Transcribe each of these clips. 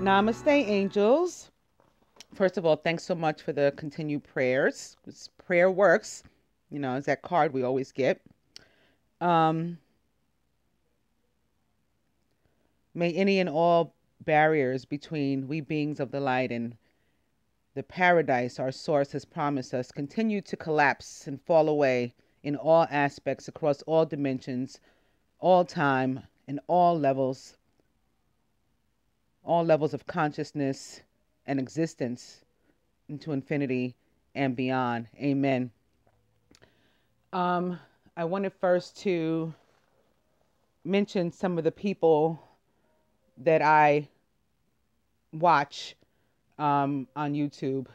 Namaste, angels. First of all, thanks so much for the continued prayers. Prayer works. You know, it's that card we always get. May any and all barriers between we beings of the light and the paradise our source has promised us continue to collapse and fall away in all aspects, across all dimensions, all time, and all levels of consciousness and existence into infinity and beyond. Amen. I wanted first to mention some of the people that I watch on YouTube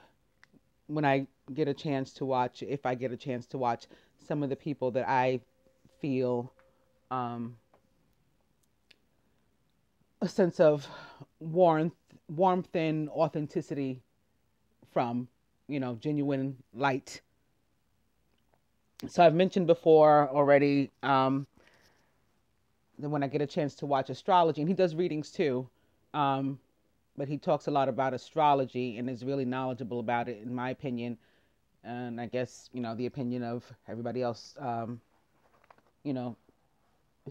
when I get a chance to watch, if I get a chance to watch some of the people that I feel a sense of warmth and authenticity from, you know, genuine light. So I've mentioned before already that when I get a chance to watch astrology, and he does readings too, but he talks a lot about astrology and is really knowledgeable about it, in my opinion. And I guess, you know, the opinion of everybody else, you know,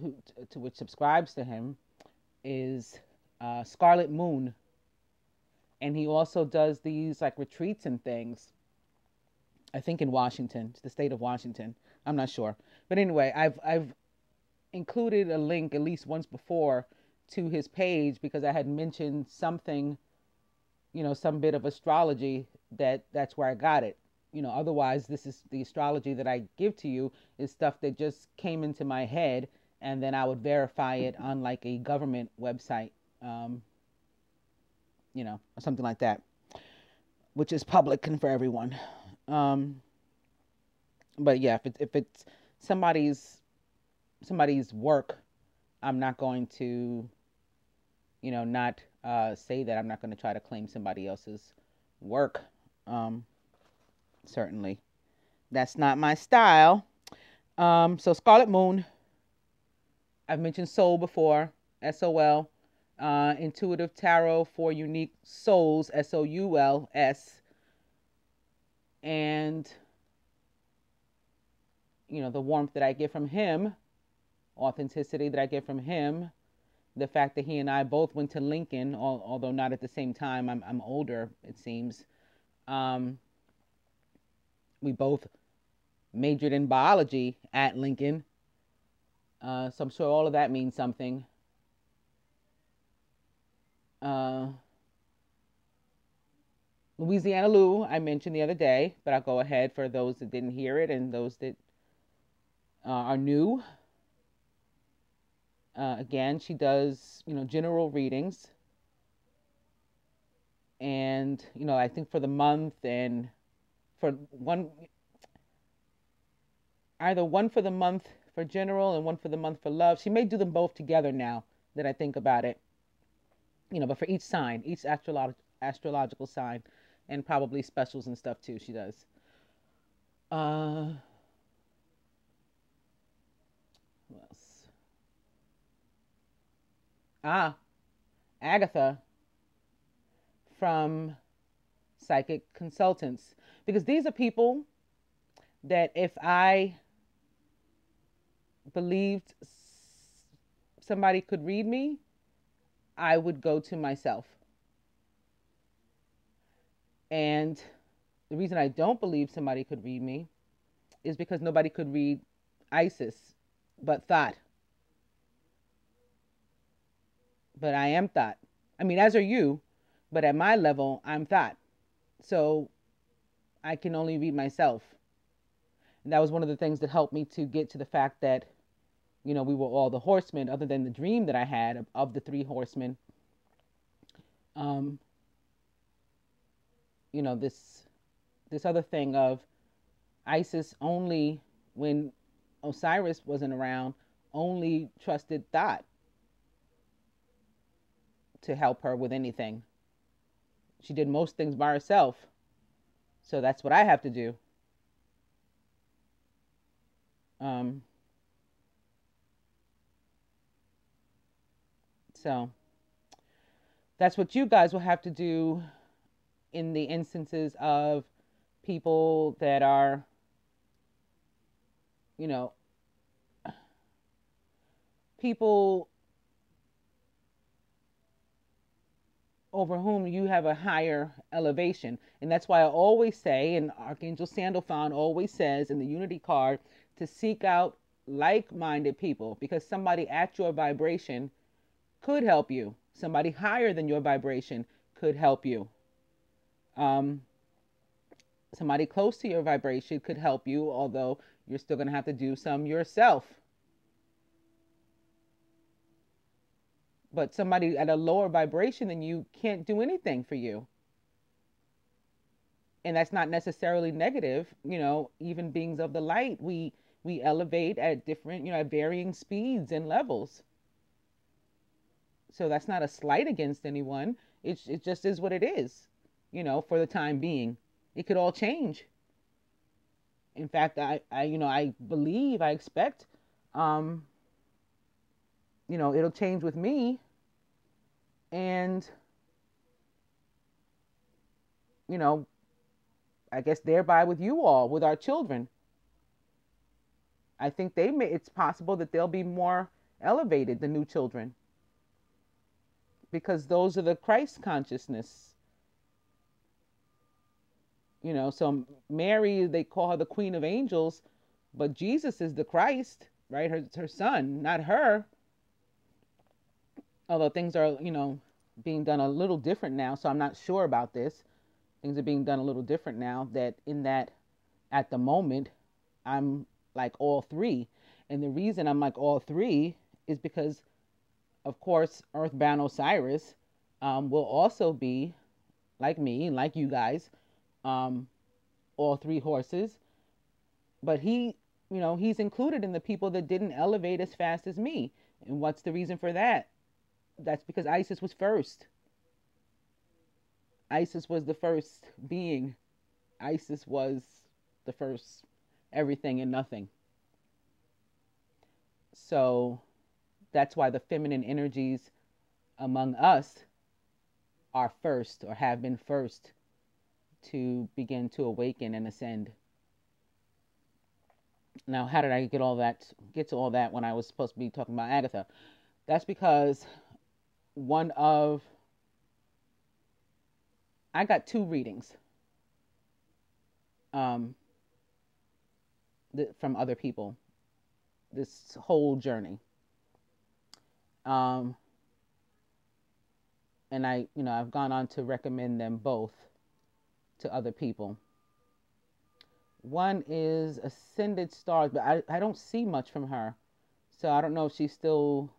who, to which subscribes to him, is Scarlet Moon. And he also does these like retreats and things, I think in Washington, the state of Washington. I'm not sure. But anyway, I've included a link at least once before to his page because I had mentioned something, you know, some bit of astrology that's where I got it. You know, otherwise this is the astrology that I give to you is stuff that just came into my head, and then I would verify it on like a government website, you know, or something like that, which is public and for everyone. But yeah, if it's somebody's work, I'm not going to, you know, not say that. I'm not going to try to claim somebody else's work. Certainly that's not my style. So Scarlet Moon, I've mentioned Soul before, S-O-L, Intuitive Tarot for Unique Souls, S-O-U-L-S, and, you know, the warmth that I get from him, authenticity that I get from him, the fact that he and I both went to Lincoln, although not at the same time. I'm older, it seems. We both majored in biology at Lincoln. So I'm sure all of that means something. Louisiana Lou, I mentioned the other day, but I'll go ahead for those that didn't hear it and those that are new. Again, she does, you know, general readings. And, you know, I think for the month and... for one, either one for the month for general and one for the month for love. She may do them both together now that I think about it, you know, but for each sign, each astrological sign, and probably specials and stuff too, she does. Who else? Agatha from Psychic Consultants, because these are people that if I believed somebody could read me, I would go to myself. And the reason I don't believe somebody could read me is because nobody could read Isis but Thought. But I am Thought. I mean, as are you, but at my level, I'm Thought. So I can only read myself. And that was one of the things that helped me to get to the fact that, you know, we were all the horsemen, other than the dream that I had of the three horsemen. You know, this other thing of Isis only, when Osiris wasn't around, only trusted Thot to help her with anything. She did most things by herself. So that's what I have to do. That's what you guys will have to do in the instances of people that are, you know, people over whom you have a higher elevation. And that's why I always say, and Archangel Sandalphon always says in the Unity card, to seek out like-minded people, because somebody at your vibration could help you. Somebody higher than your vibration could help you. Somebody close to your vibration could help you, although you're still going to have to do some yourself. But somebody at a lower vibration than you can't do anything for you. And that's not necessarily negative. You know, even beings of the light, we elevate at different, you know, at varying speeds and levels. So that's not a slight against anyone. It just is what it is, you know, for the time being. It could all change. In fact, I believe, I expect, you know, it'll change with me. And, you know, I guess thereby with you all, with our children. I think it's possible that they'll be more elevated, the new children. Because those are the Christ consciousness. You know, so Mary, they call her the Queen of Angels, but Jesus is the Christ, right? Her son, not her. Although things are, you know, being done a little different now, so I'm not sure about this. Things are being done a little different now, that at the moment, I'm like all three. And the reason I'm like all three is because, of course, Earthbound Osiris will also be, like me, like you guys, all three horses. But he, you know, he's included in the people that didn't elevate as fast as me. And what's the reason for that? That's because Isis was first. Isis was the first being. Isis was the first everything and nothing. So that's why the feminine energies among us are first, or have been first, to begin to awaken and ascend. Now, how did I get to all that when I was supposed to be talking about Agatha? That's because I got two readings from other people this whole journey. And I've gone on to recommend them both to other people. One is Ascended Stars, but I don't see much from her. So I don't know if she's still,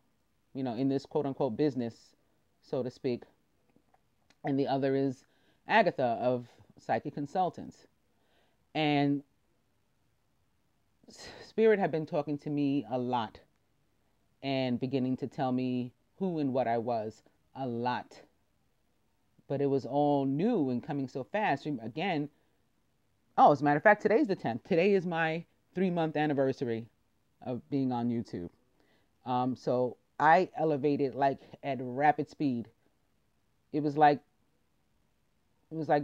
you know, in this quote unquote business, so to speak. And the other is Agatha of Psychic Consultants. And Spirit had been talking to me a lot and beginning to tell me who and what I was a lot. But it was all new and coming so fast. Again, as a matter of fact, today's the 10th. Today is my 3-month anniversary of being on YouTube. So I elevated like at rapid speed. It was like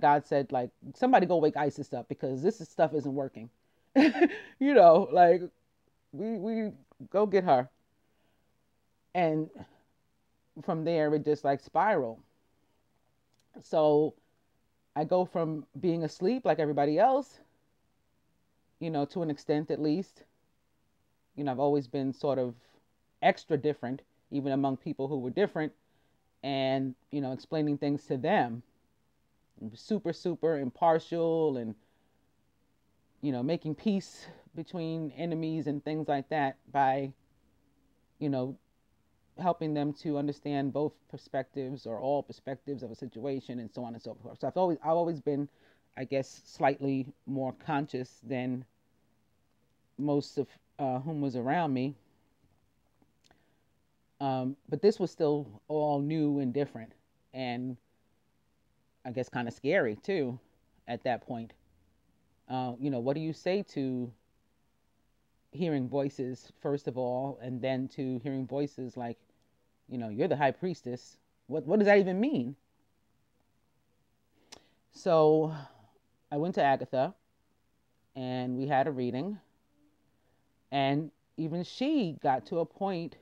God said, like, somebody go wake Isis up, because this stuff isn't working. You know, like, we go get her. And from there, it just like spiraled. So I go from being asleep like everybody else, you know, to an extent at least. You know, I've always been sort of extra different, even among people who were different, and, you know, explaining things to them. Super, super impartial, and, you know, making peace between enemies and things like that by, you know, helping them to understand both perspectives, or all perspectives of a situation, and so on and so forth. So I've always been, I guess, slightly more conscious than most of whom was around me. But this was still all new and different, and I guess kind of scary too at that point. You know, what do you say to hearing voices, first of all, and then to hearing voices like, you know, you're the high priestess, What does that even mean? So I went to Agatha and we had a reading, and even she got to a point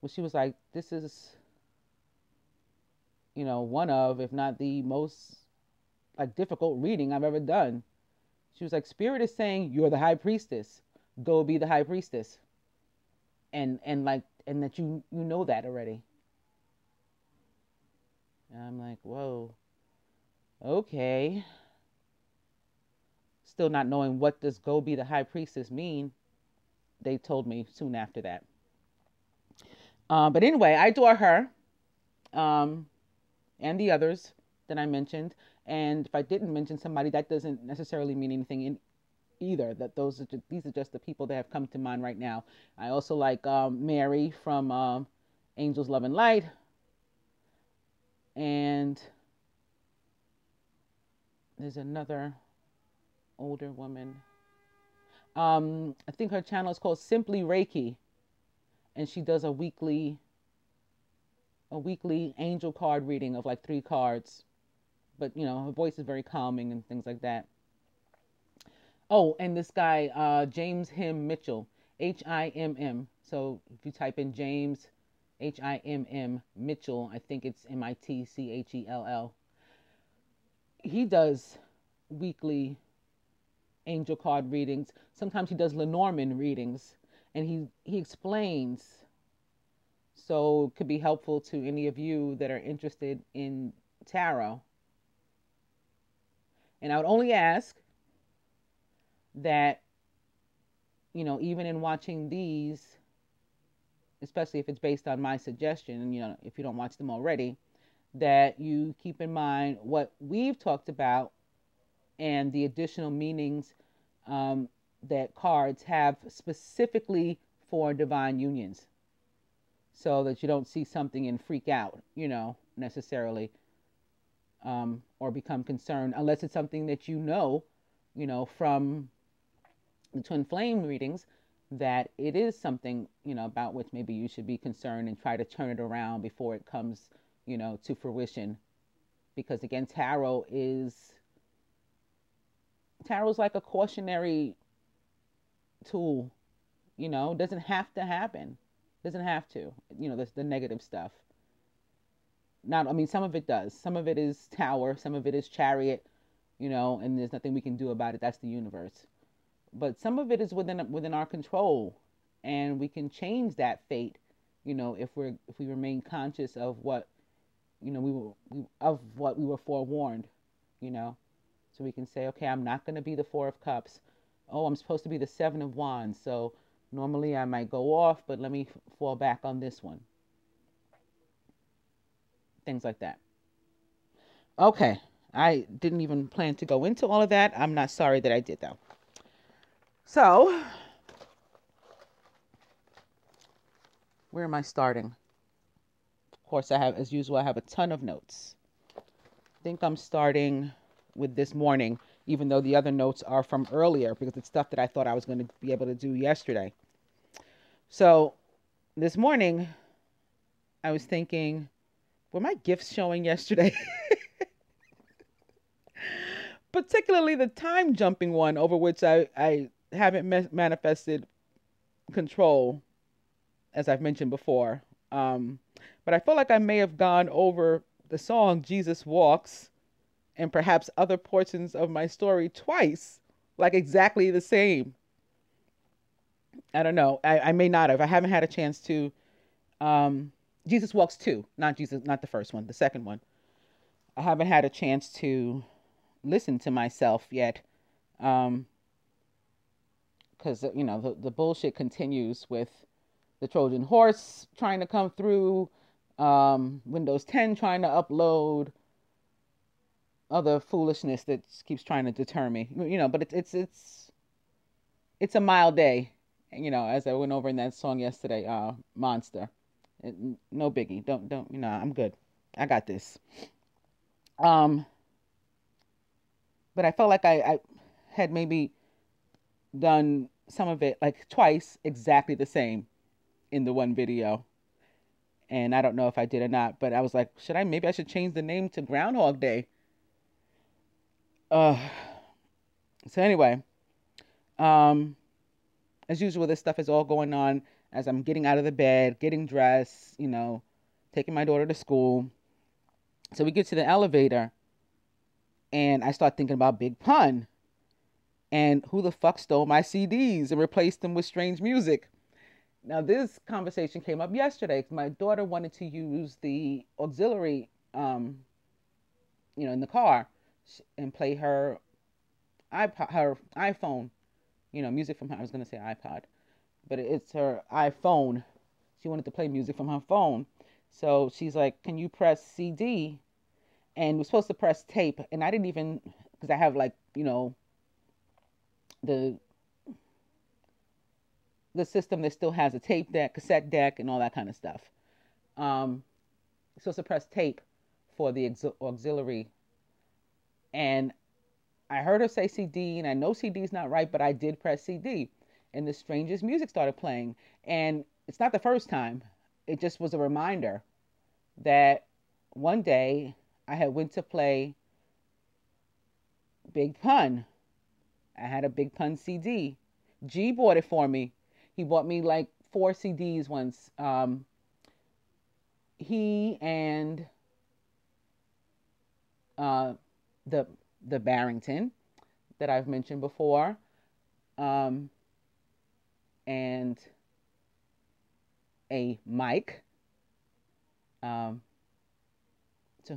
where she was like, this is, you know, one of, if not the most, like, difficult reading I've ever done. She was like, Spirit is saying, you're the high priestess. Go be the high priestess. And that you know that already. And I'm like, whoa, okay. Still not knowing what does go be the high priestess mean. They told me soon after that. But anyway, I adore her and the others that I mentioned. And if I didn't mention somebody, that doesn't necessarily mean anything in either. That those are just, these are just the people that have come to mind right now. I also like Mary from Angels, Love, and Light. And there's another older woman. I think her channel is called Simply Reiki. And she does a weekly angel card reading of like 3 cards. But, you know, her voice is very calming and things like that. Oh, and this guy, James Him Mitchell, H-I-M-M. So if you type in James, H-I-M-M Mitchell, I think it's M-I-T-C-H-E-L-L. He does weekly angel card readings. Sometimes he does Lenormand readings, and he explains. So it could be helpful to any of you that are interested in tarot. And I would only ask that, you know, even in watching these, especially if it's based on my suggestion, and, you know, if you don't watch them already, that you keep in mind what we've talked about and the additional meanings that cards have specifically for divine unions, so that you don't see something and freak out, you know, necessarily, or become concerned, unless it's something that you know, from the twin flame readings, that it is something, you know, about which maybe you should be concerned and try to turn it around before it comes, you know, to fruition. Because again, tarot's like a cautionary tool, you know, doesn't have to happen. Doesn't have to, you know, the negative stuff. Not, I mean, some of it does. Some of it is Tower. Some of it is Chariot, you know, and there's nothing we can do about it. That's the universe. But some of it is within our control, and we can change that fate, you know, if we remain conscious of what, you know, we were forewarned, you know. So we can say, okay, I'm not going to be the 4 of Cups. Oh, I'm supposed to be the 7 of Wands. So normally I might go off, but let me fall back on this one. Things like that. Okay. I didn't even plan to go into all of that. I'm not sorry that I did, though. So, where am I starting? Of course, I have, as usual, I have a ton of notes. I think I'm starting with this morning, even though the other notes are from earlier, because it's stuff that I thought I was going to be able to do yesterday. So this morning I was thinking, were my gifts showing yesterday? Particularly the time jumping one, over which I haven't manifested control, as I've mentioned before. But I feel like I may have gone over the song Jesus Walks and perhaps other portions of my story twice, like exactly the same. I don't know. I may not have. I haven't had a chance to. Jesus Walks 2, not the first one, the second one. I haven't had a chance to listen to myself yet, because, you know, the bullshit continues with the Trojan horse trying to come through, Windows 10 trying to upload, other foolishness that keeps trying to deter me, you know. But it's a mild day, you know, as I went over in that song yesterday, Monster. No biggie. Don't, you know, I'm good. I got this. But I felt like I had maybe done some of it like twice, exactly the same in the one video. And I don't know if I did or not, but I was like, should I? Maybe I should change the name to Groundhog Day. So anyway, as usual, this stuff is all going on as I'm getting out of the bed, getting dressed, you know, taking my daughter to school. So we get to the elevator and I start thinking about Big Pun and who the fuck stole my CDs and replaced them with strange music. Now, this conversation came up yesterday. My daughter wanted to use the auxiliary, you know, in the car and play her iPod, her iPhone, you know, music from her. I was going to say iPod, but it's her iPhone. She wanted to play music from her phone. So she's like, can you press CD? And we're supposed to press tape. And I didn't even, because I have like, you know, the system that still has a tape deck, cassette deck, and all that kind of stuff. So it's a press tape for the auxiliary. And I heard her say CD, and I know CD's not right, but I did press CD. And the strangest music started playing. And it's not the first time. It just was a reminder that one day I had went to play Big Pun. I had a Big Pun CD. G bought it for me. He bought me like 4 CDs once. He and the Barrington that I've mentioned before, and a Mike, to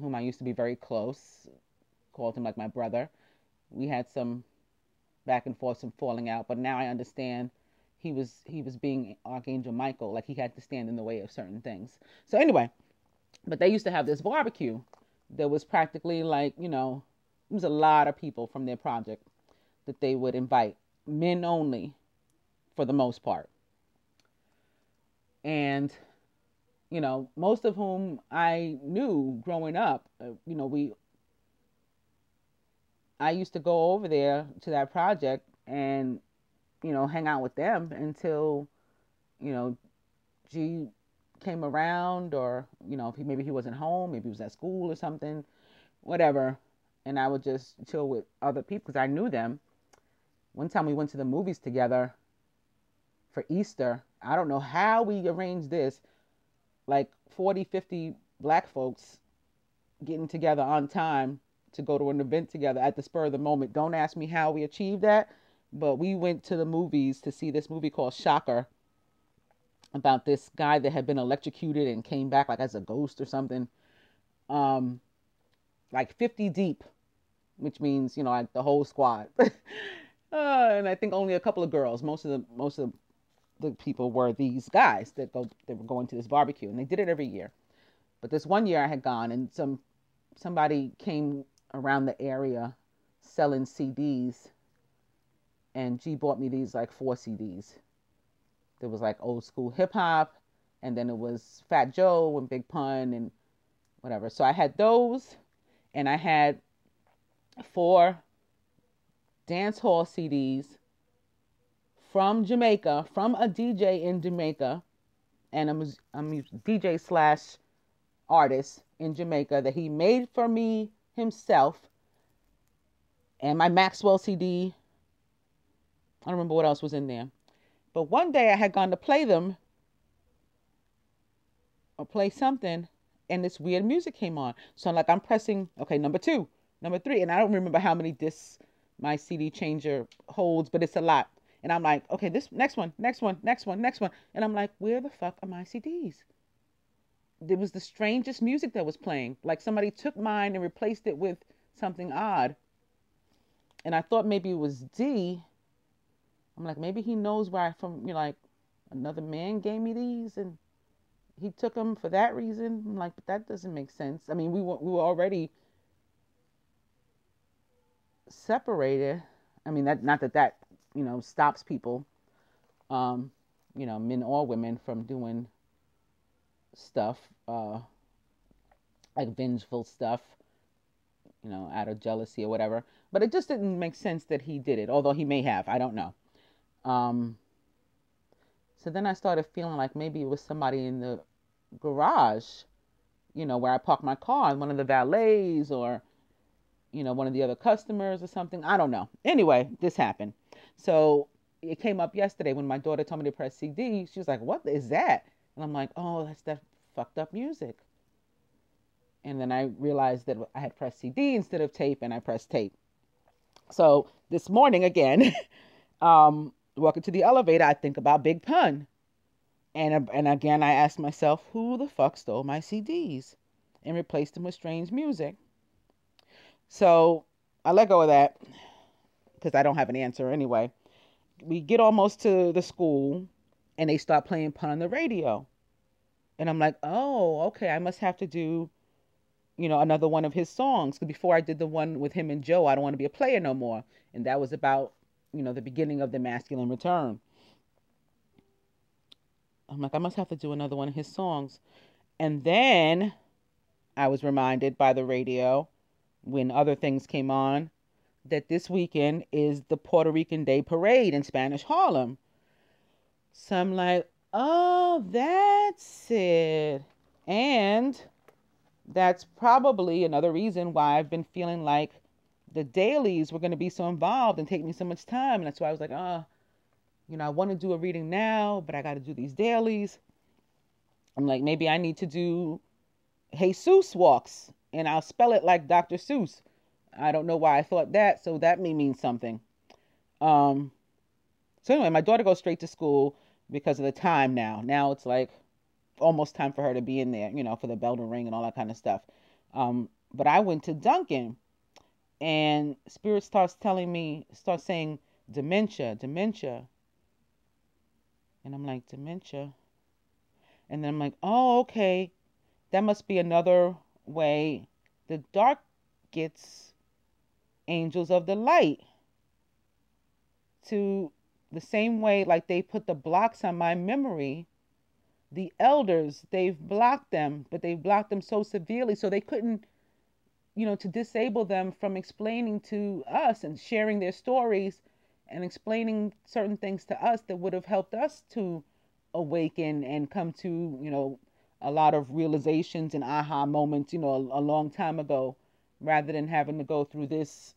whom I used to be very close, called him like my brother. We had some back and forth, some falling out, but now I understand he was being Archangel Michael, like he had to stand in the way of certain things. So anyway, but they used to have this barbecue that was practically like, you know, it was a lot of people from their project that they would invite, men only for the most part. And, you know, most of whom I knew growing up, you know, I used to go over there to that project and, you know, hang out with them until, you know, G came around, or, you know, if he, maybe he wasn't home, maybe he was at school or something, whatever. And I would just chill with other people because I knew them. One time we went to the movies together for Easter. I don't know how we arranged this, like 40, 50 black folks getting together on time to go to an event together at the spur of the moment. Don't ask me how we achieved that. But we went to the movies to see this movie called Shocker, about this guy that had been electrocuted and came back like as a ghost or something, like 50 deep, which means, you know, like the whole squad. And I think only a couple of girls. Most of the people were these guys that were going to this barbecue, and they did it every year. But this one year I had gone, and somebody came around the area selling CDs. And G bought me these like 4 CDs. There was like old school hip hop, and then it was Fat Joe and Big Pun and whatever. So I had those, and I had 4 dance hall CDs from Jamaica, from a DJ in Jamaica, and a DJ / artist in Jamaica that he made for me himself, and my Maxwell CD. I don't remember what else was in there. But one day I had gone to play them or play something, and this weird music came on. So I'm like, I'm pressing, okay, number 2, number 3. And I don't remember how many discs my CD changer holds, but it's a lot. And I'm like, okay, this next one. And I'm like, where the fuck are my CDs? There was the strangest music that was playing. Like somebody took mine and replaced it with something odd. And I thought maybe it was D. I'm like, maybe he knows where you know, like another man gave me these and he took them for that reason. I'm like, but that doesn't make sense. I mean, we were already separated. I mean, not that, you know, stops people, you know, men or women from doing stuff, like vengeful stuff, you know, out of jealousy or whatever. But it just didn't make sense that he did it, although he may have, I don't know. So then I started feeling like maybe it was somebody in the garage, you know, where I park my car, and one of the valets or, you know, one of the other customers or something. I don't know. Anyway, this happened. So it came up yesterday when my daughter told me to press CD. She was like, what is that? And I'm like, oh, that's that fucked up music. And then I realized that I had pressed CD instead of tape, and I pressed tape. So this morning again, walking to the elevator, I think about Big Pun. And again, I asked myself, who the fuck stole my CDs and replaced them with strange music? So I let go of that because I don't have an answer anyway. We get almost to the school and they start playing Pun on the radio. And I'm like, oh, okay, I must have to do, you know, another one of his songs. Because before I did the one with him and Joe, I Don't Want to Be a Player No More. And that was about, you know, the beginning of the masculine return. I'm like, I must have to do another one of his songs. And then I was reminded by the radio when other things came on that this weekend is the Puerto Rican Day Parade in Spanish Harlem. So I'm like, oh, that's it. And that's probably another reason why I've been feeling like the dailies were going to be so involved and take me so much time. And that's why I was like, oh, you know, I want to do a reading now, but I got to do these dailies. I'm like, maybe I need to do Jesus walks, and I'll spell it like Dr. Seuss. I don't know why I thought that. So that may mean something. So anyway, my daughter goes straight to school because of the time now. Now it's like almost time for her to be in there, you know, for the bell to ring and all that kind of stuff. But I went to Duncan, and Spirit starts saying dementia. And I'm like, dementia. And then I'm like, oh, okay. That must be another way the dark gets angels of the light, to the same way, like they put the blocks on my memory. The elders, they've blocked them, but they've blocked them so severely so they couldn't, you know, to disable them from explaining to us and sharing their stories and explaining certain things to us that would have helped us to awaken and come to, you know, a lot of realizations and aha moments, you know, a long time ago, rather than having to go through this,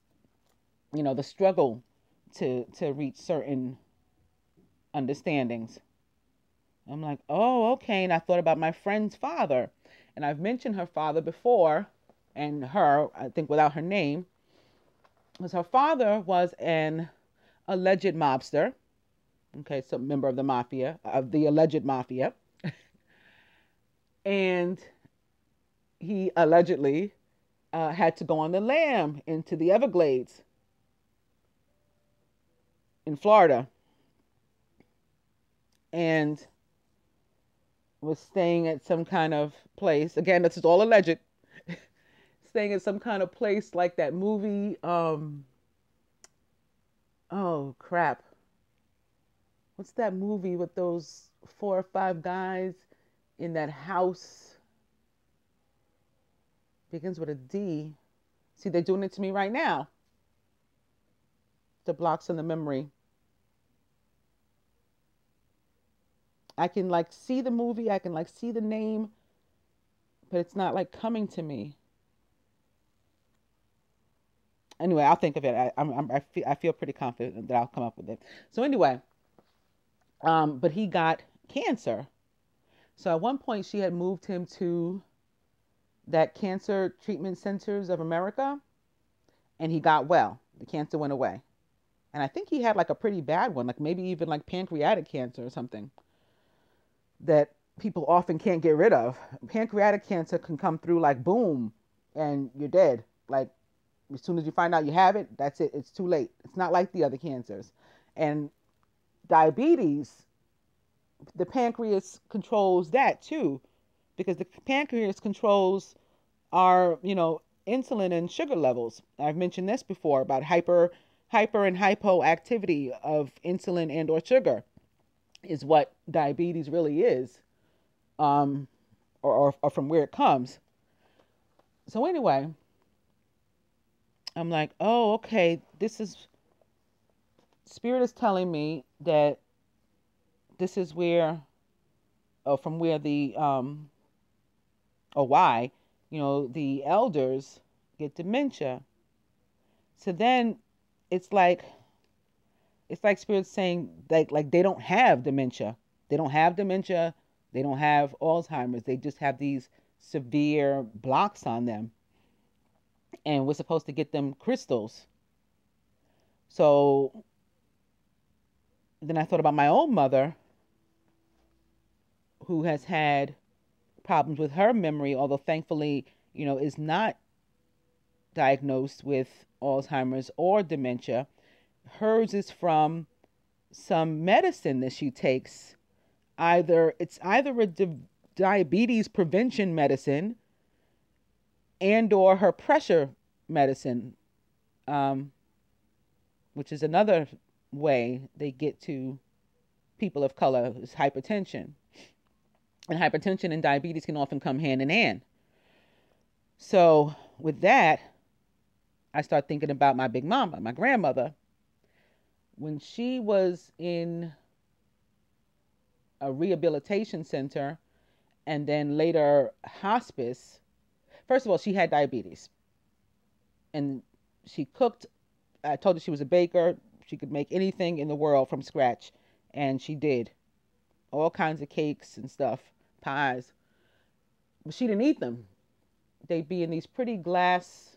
you know, the struggle to reach certain understandings. I'm like, oh, okay. And I thought about my friend's father, and I've mentioned her father before, and her, I think without her name, because her father was an alleged mobster. Okay. So member of the mafia, of the alleged mafia. And he allegedly had to go on the lam into the Everglades in Florida, and was staying at some kind of place. Again, this is all alleged. Staying at some kind of place like that movie. Oh, crap. What's that movie with those 4 or 5 guys in that house? Begins with a D. See, they're doing it to me right now. The blocks on the memory. I can like see the movie. I can like see the name, but it's not like coming to me. Anyway, I'll think of it. I feel pretty confident that I'll come up with it. So anyway, but he got cancer. So at one point she had moved him to that Cancer Treatment Centers of America, and he got well. The cancer went away. And I think he had like a pretty bad one, like maybe even like pancreatic cancer or something that people often can't get rid of. Pancreatic cancer can come through like boom, and you're dead. Like as soon as you find out you have it, that's it. It's too late. It's not like the other cancers. And diabetes, the pancreas controls that too, because the pancreas controls our, you know, insulin and sugar levels. I've mentioned this before about hyper and hypo activity of insulin and or sugar is what diabetes really is, or from where it comes. So anyway, I'm like, oh, okay, this is, Spirit is telling me that this is where, from where the or why, you know, the elders get dementia. So then it's like spirits saying like they don't have dementia. They don't have dementia. They don't have Alzheimer's. They just have these severe blocks on them. And we're supposed to get them crystals. So then I thought about my own mother, who has had problems with her memory, although thankfully, you know, is not diagnosed with Alzheimer's or dementia. Hers is from some medicine that she takes. It's either a diabetes prevention medicine and or her pressure medicine, which is another way they get to people of color, is hypertension. And hypertension and diabetes can often come hand in hand. So with that, I start thinking about my big mama, my grandmother. When she was in a rehabilitation center and then later hospice, first of all, she had diabetes. And she cooked. I told her she was a baker. She could make anything in the world from scratch. And she did. All kinds of cakes and stuff. Pies, but she didn't eat them. They'd be in these pretty glass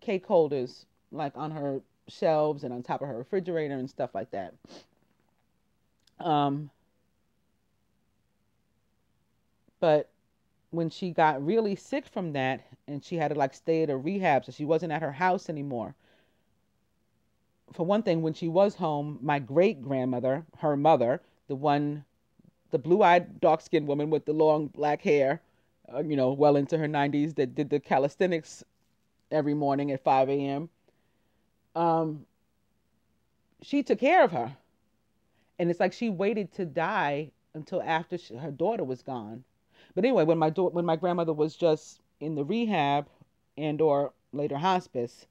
cake holders, like on her shelves and on top of her refrigerator and stuff like that. But when she got really sick from that, and she had to like stay at a rehab, so she wasn't at her house anymore. For one thing, when she was home, my great grandmother, her mother, the blue-eyed, dark-skinned woman with the long black hair, you know, well into her 90s, that did the calisthenics every morning at 5 a.m. She took care of her. And it's like she waited to die until after her daughter was gone. But anyway, when my grandmother was just in the rehab and or later hospice,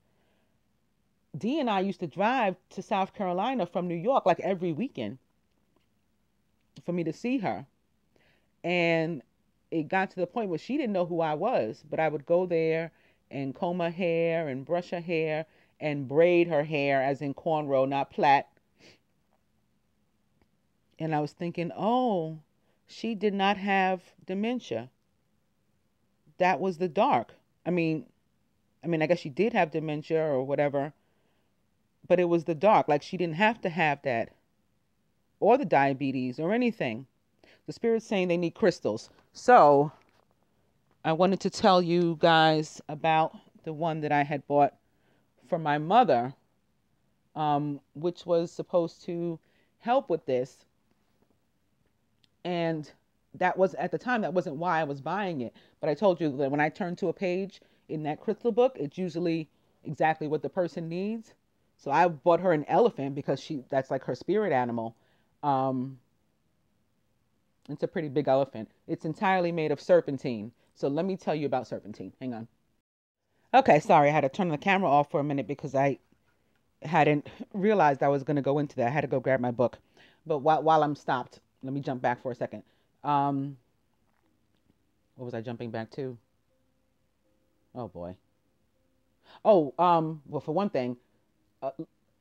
Dee and I used to drive to South Carolina from New York like every weekend for me to see her. And it got to the point where she didn't know who I was, but I would go there and comb her hair and brush her hair and braid her hair, as in cornrow, not plait. And I was thinking, oh, she did not have dementia. That was the dark. I mean, I guess she did have dementia or whatever, but it was the dark. Like, she didn't have to have that or the diabetes or anything. The spirit's saying they need crystals. So I wanted to tell you guys about the one that I had bought for my mother, which was supposed to help with this. And that was, at the time, that wasn't why I was buying it. But I told you that when I turn to a page in that crystal book, it's usually exactly what the person needs. So I bought her an elephant because that's like her spirit animal. It's a pretty big elephant. It's entirely made of serpentine. So let me tell you about serpentine. Hang on. Okay, sorry. I had to turn the camera off for a minute because I hadn't realized I was going to go into that. I had to go grab my book. But while I'm stopped, let me jump back for a second. What was I jumping back to? Oh, boy. Oh, well, for one thing,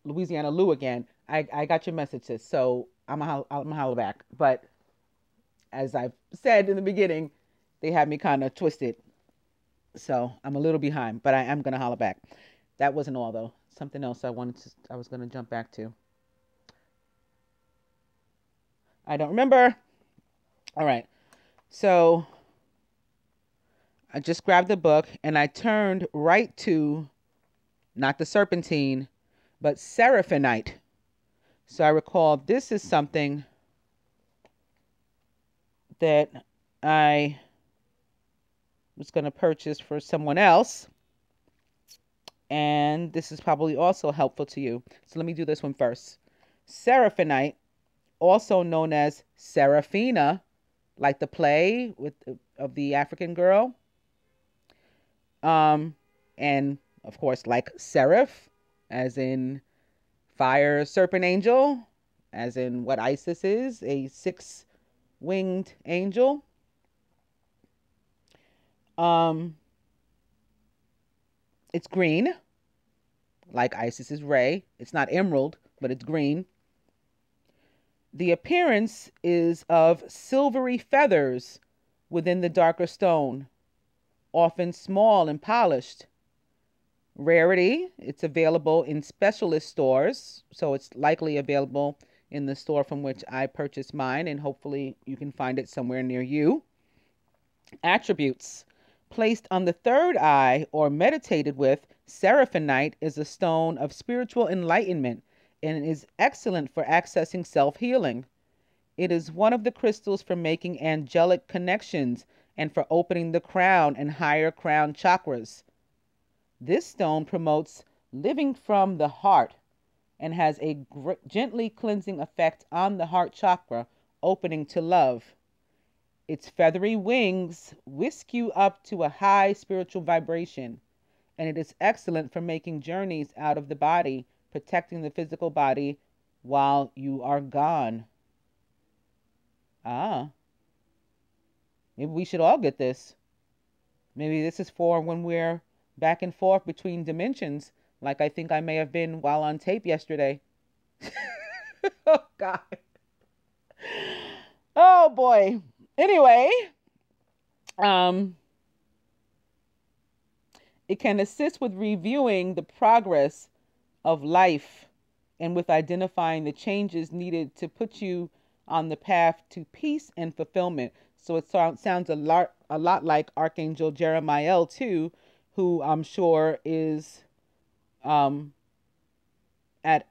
Louisiana Lou again. I got your message, sis. So I'm a holler back. But as I've said in the beginning, they had me kind of twisted. So I'm a little behind, but I am going to holler back. That wasn't all, though. Something else I was going to jump back to. I don't remember. All right. So I just grabbed the book and I turned right to, not the serpentine, but seraphinite. So I recall this is something that I was going to purchase for someone else. And this is probably also helpful to you. So let me do this one first. Seraphinite, also known as Seraphina, like the play of the African girl. And of course, like Seraph, as in fire serpent angel, as in what Isis is, a six-winged angel. It's green. Like Isis's ray. It's not emerald, but it's green. The appearance is of silvery feathers within the darker stone, often small and polished. Rarity, it's available in specialist stores, so it's likely available in the store from which I purchased mine, and hopefully you can find it somewhere near you. Attributes, placed on the third eye or meditated with, seraphinite is a stone of spiritual enlightenment and is excellent for accessing self-healing. It is one of the crystals for making angelic connections and for opening the crown and higher crown chakras. This stone promotes living from the heart and has a gently cleansing effect on the heart chakra, opening to love. Its feathery wings whisk you up to a high spiritual vibration, and it is excellent for making journeys out of the body, protecting the physical body while you are gone. Ah, maybe we should all get this. Maybe this is for when we're back and forth between dimensions, like I think I may have been while on tape yesterday. Oh, God. Oh, boy. Anyway, it can assist with reviewing the progress of life and with identifying the changes needed to put you on the path to peace and fulfillment. So it sounds a lot like Archangel Jeremiel too, who I'm sure is at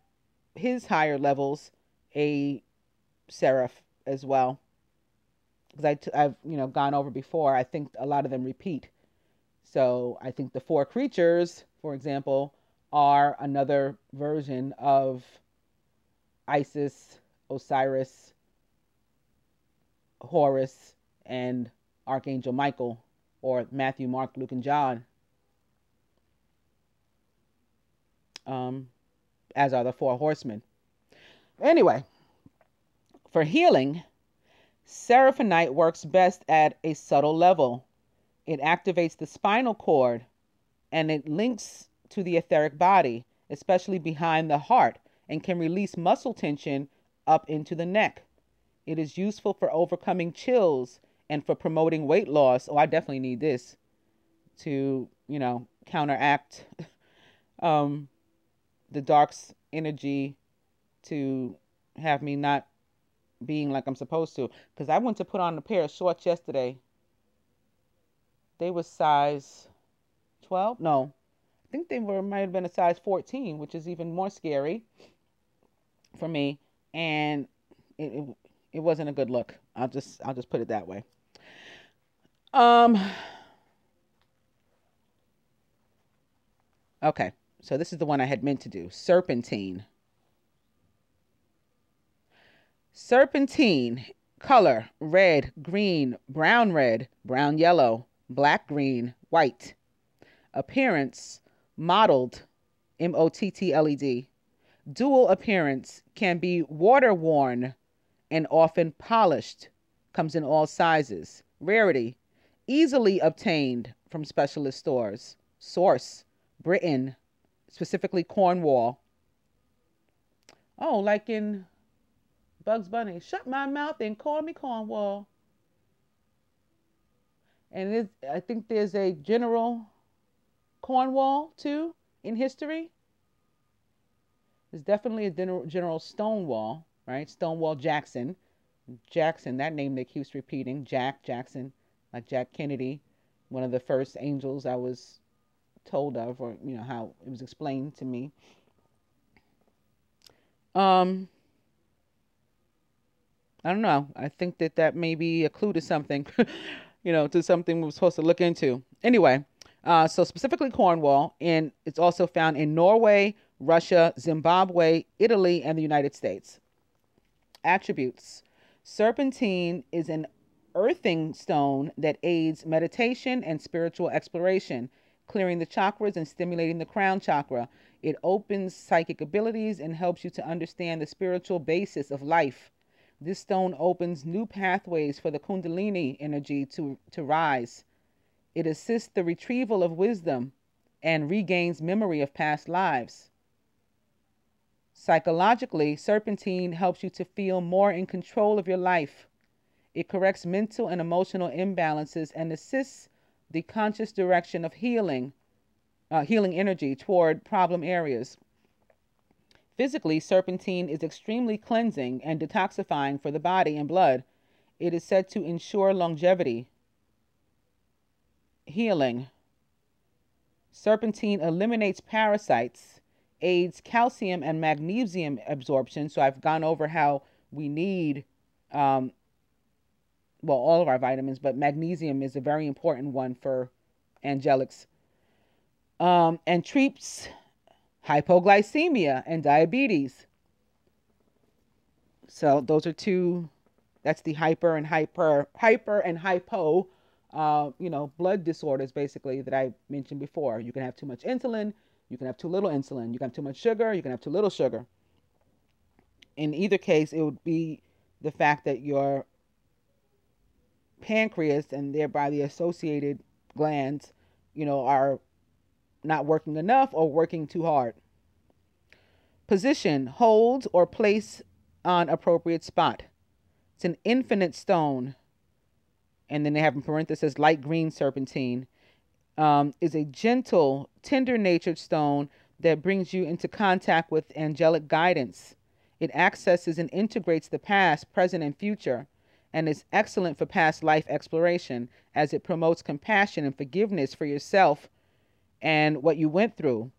his higher levels a seraph as well, because I've gone over before. I think a lot of them repeat. So I think the four creatures, for example, are another version of Isis, Osiris, Horus, and Archangel Michael, or Matthew, Mark, Luke, and John, as are the four horsemen. Anyway, for healing, seraphinite works best at a subtle level. It activates the spinal cord, and it links to the etheric body, especially behind the heart, and can release muscle tension up into the neck. It is useful for overcoming chills and for promoting weight loss. Oh, I definitely need this to, counteract the dark's energy, to have me not being like I'm supposed to. Because I went to put on a pair of shorts yesterday. They were size 12? No. I think they might have been a size 14, which is even more scary for me, and it wasn't a good look. I'll just put it that way. Okay, so this is the one I had meant to do. Serpentine. Serpentine color: red, green, brown red, brown yellow, black green, white. Appearance: mottled, M-O-T-T-L-E-D. Dual appearance, can be water worn and often polished. Comes in all sizes. Rarity, easily obtained from specialist stores. Source, Britain, specifically Cornwall. Oh, like in Bugs Bunny, shut my mouth and call me Cornwall. And I think there's a general Cornwall too in history. There's definitely a general Stonewall, right? Stonewall Jackson. Jackson, that name that keeps repeating. Jackson, like Jack Kennedy, one of the first angels I was told of, or how it was explained to me. I don't know. I think that may be a clue to something, to something we're supposed to look into. Anyway. So specifically Cornwall, and it's also found in Norway, Russia, Zimbabwe, Italy, and the United States. Attributes. Serpentine is an earthing stone that aids meditation and spiritual exploration, clearing the chakras and stimulating the crown chakra. It opens psychic abilities and helps you to understand the spiritual basis of life. This stone opens new pathways for the Kundalini energy to rise. It assists the retrieval of wisdom and regains memory of past lives. Psychologically, serpentine helps you to feel more in control of your life. It corrects mental and emotional imbalances and assists the conscious direction of healing energy toward problem areas. Physically, serpentine is extremely cleansing and detoxifying for the body and blood. It is said to ensure longevity. Healing. Serpentine eliminates parasites, aids calcium and magnesium absorption. So I've gone over how we need well, all of our vitamins, but magnesium is a very important one for angelics, and treats hypoglycemia and diabetes. So those are two, that's the hyper and hypo, you know, blood disorders basically that I mentioned before. You can have too much insulin, you can have too little insulin, you can have too much sugar, you can have too little sugar. In either case, it would be the fact that your pancreas and thereby the associated glands, you know, are not working enough or working too hard. Position, hold or place on appropriate spot. It's an infinite stone. And then they have in parentheses, light green serpentine, is a gentle, tender-natured stone that brings you into contact with angelic guidance. It accesses and integrates the past, present, and future, and is excellent for past life exploration as it promotes compassion and forgiveness for yourself and what you went through.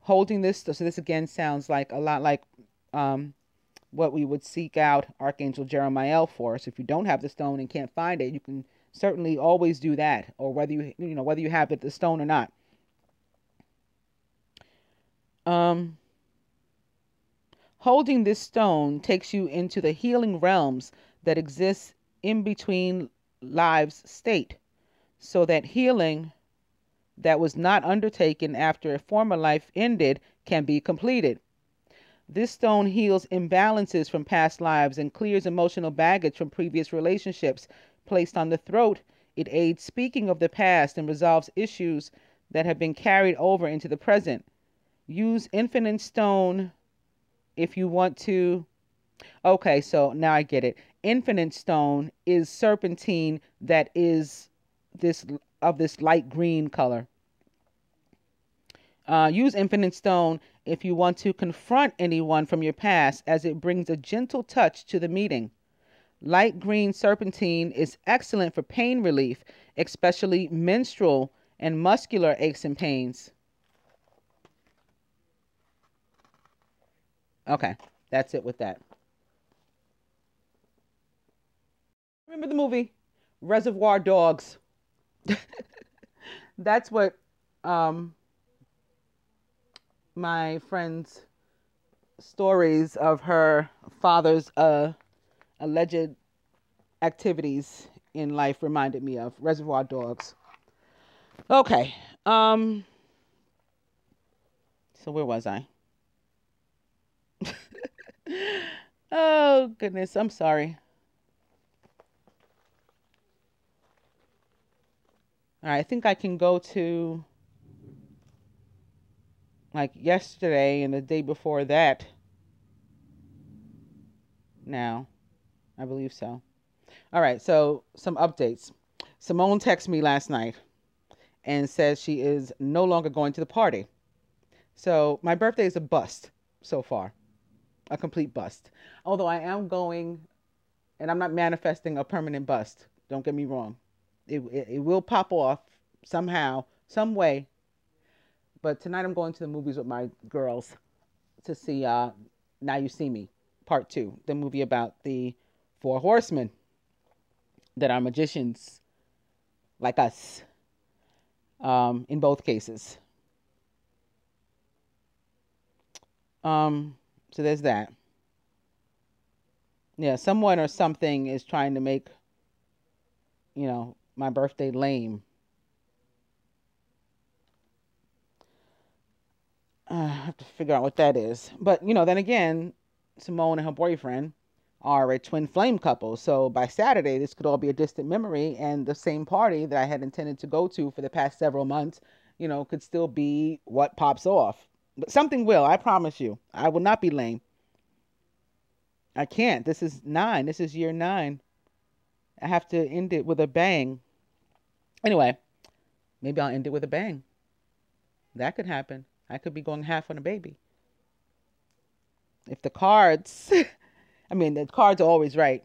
Holding this, so this again sounds like a lot like what we would seek out Archangel Jeremiel for. So if you don't have the stone and can't find it, you can certainly always do that, or whether you know, whether you have it, the stone or not. Holding this stone takes you into the healing realms that exists in between lives state, so that healing that was not undertaken after a former life ended can be completed. This stone heals imbalances from past lives and clears emotional baggage from previous relationships. Placed on the throat, it aids speaking of the past and resolves issues that have been carried over into the present. Use infinite stone if you want to. Okay, so now I get it. Infinite stone is serpentine that is this of this light green color. Use infinite stone if you want to confront anyone from your past, as it brings a gentle touch to the meeting. Light green serpentine is excellent for pain relief, especially menstrual and muscular aches and pains. Okay, that's it with that. Remember the movie Reservoir Dogs? That's what my friend's stories of her father's alleged activities in life reminded me of. Reservoir Dogs. Okay. So where was I? Oh, goodness. I'm sorry. All right, I think I can go to like yesterday and the day before that now. I believe so. All right, so some updates. Simone texted me last night and says she is no longer going to the party. So my birthday is a bust so far, a complete bust. Although I am going, and I'm not manifesting a permanent bust. Don't get me wrong. It will pop off somehow, some way. But tonight I'm going to the movies with my girls to see Now You See Me, Part 2, the movie about the 4 horsemen that are magicians like us in both cases. So there's that. Yeah, someone or something is trying to make, you know, my birthday lame. I have to figure out what that is. But, you know, then again, Simone and her boyfriend are a twin flame couple. So by Saturday, this could all be a distant memory, and the same party that I had intended to go to for the past several months, you know, could still be what pops off. But something will, I promise you. I will not be lame. I can't. This is 9. This is year 9. I have to end it with a bang. Anyway, maybe I'll end it with a bang. That could happen. I could be going half on a baby. If the cards, I mean, the cards are always right.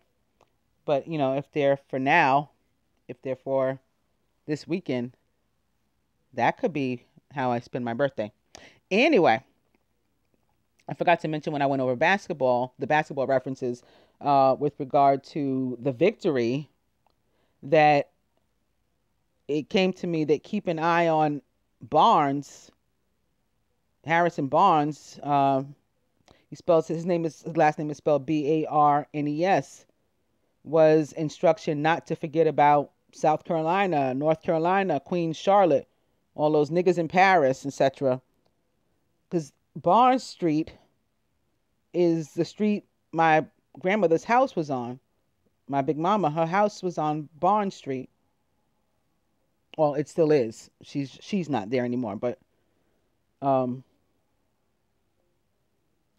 But, you know, if they're for now, if they're for this weekend, that could be how I spend my birthday. Anyway, I forgot to mention when I went over basketball, the basketball references with regard to the victory, that it came to me that keep an eye on Barnes, Harrison Barnes. He spells his name, his last name is spelled B-A-R-N-E-S, was instruction not to forget about South Carolina, North Carolina, Queen Charlotte, all those niggas in Paris, etc. Because Barnes Street is the street my grandmother's house was on. My big mama, her house was on Barnes Street. Well, it still is. She's not there anymore, but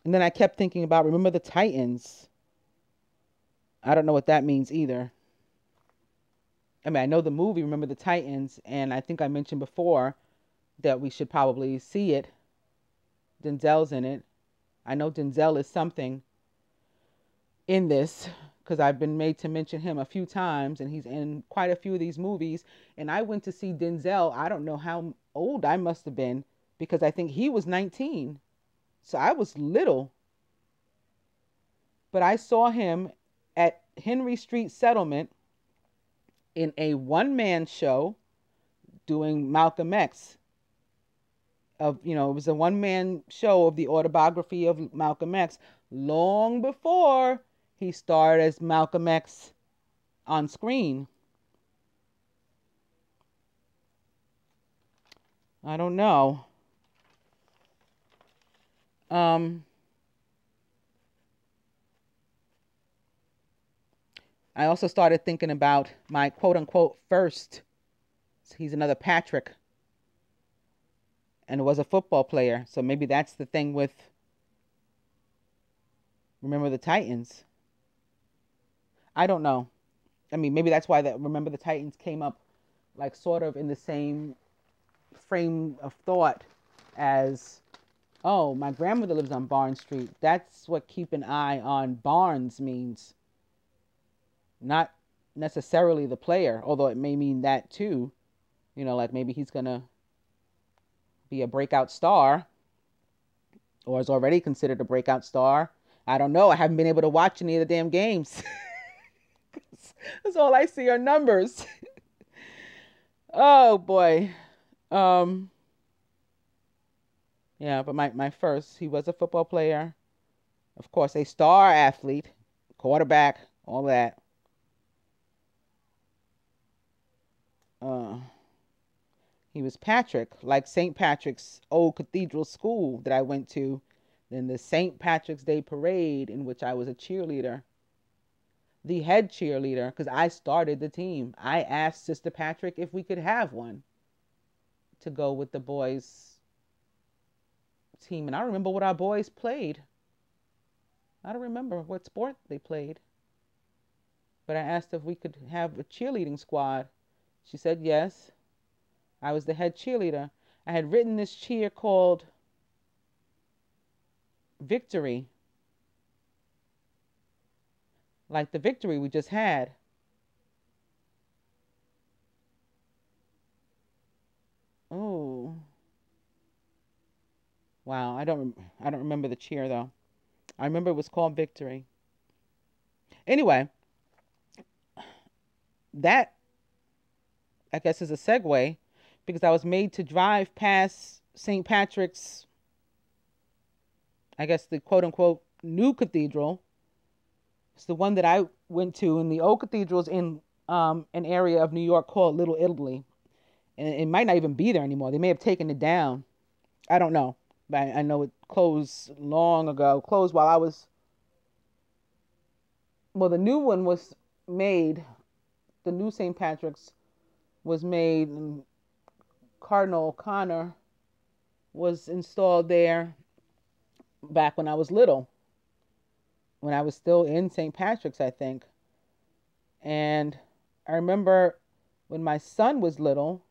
and then I kept thinking about remember the Titans. I don't know what that means either. I mean, I know the movie Remember the Titans, and I think I mentioned before that we should probably see it. Denzel's in it. I know Denzel is something in this because I've been made to mention him a few times, and he's in quite a few of these movies. And I went to see Denzel. I don't know how old I must have been because I think he was 19. So I was little. But I saw him at Henry Street Settlement in a one-man show doing Malcolm X. It was a one-man show of the autobiography of Malcolm X long before he starred as Malcolm X on screen. I don't know. I also started thinking about my quote-unquote first. He's another Patrick. And was a football player. So maybe that's the thing with Remember the Titans. I don't know. I mean, maybe that's why that Remember the Titans came up like sort of in the same frame of thought as, oh, my grandmother lives on Barnes Street. That's what keep an eye on Barnes means. Not necessarily the player, although it may mean that too. You know, like maybe he's going to be a breakout star or is already considered a breakout star. I don't know. I haven't been able to watch any of the damn games. That's all I see are numbers. Oh boy. Yeah, but my first, he was a football player. Of course, a star athlete, quarterback, all that. He was Patrick, like Saint Patrick's old cathedral school that I went to, then the Saint Patrick's Day parade in which I was a cheerleader, the head cheerleader, because I started the team. I asked Sister Patrick if we could have one to go with the boys' team. And I remember what our boys played. I don't remember what sport they played. But I asked if we could have a cheerleading squad. She said yes. I was the head cheerleader. I had written this cheer called Victory. Like the victory we just had. Oh. Wow, I don't remember the cheer though. I remember it was called Victory. Anyway, that I guess is a segue. Because I was made to drive past St. Patrick's, I guess the quote-unquote new cathedral. It's the one that I went to, and the old cathedral's in an area of New York called Little Italy. And it might not even be there anymore. They may have taken it down. I don't know. But I know it closed long ago. Closed while I was well, the new one was made, the new Saint Patrick's was made, and Cardinal O'Connor was installed there back when I was little, when I was still in Saint Patrick's, I think. And I remember when my son was little,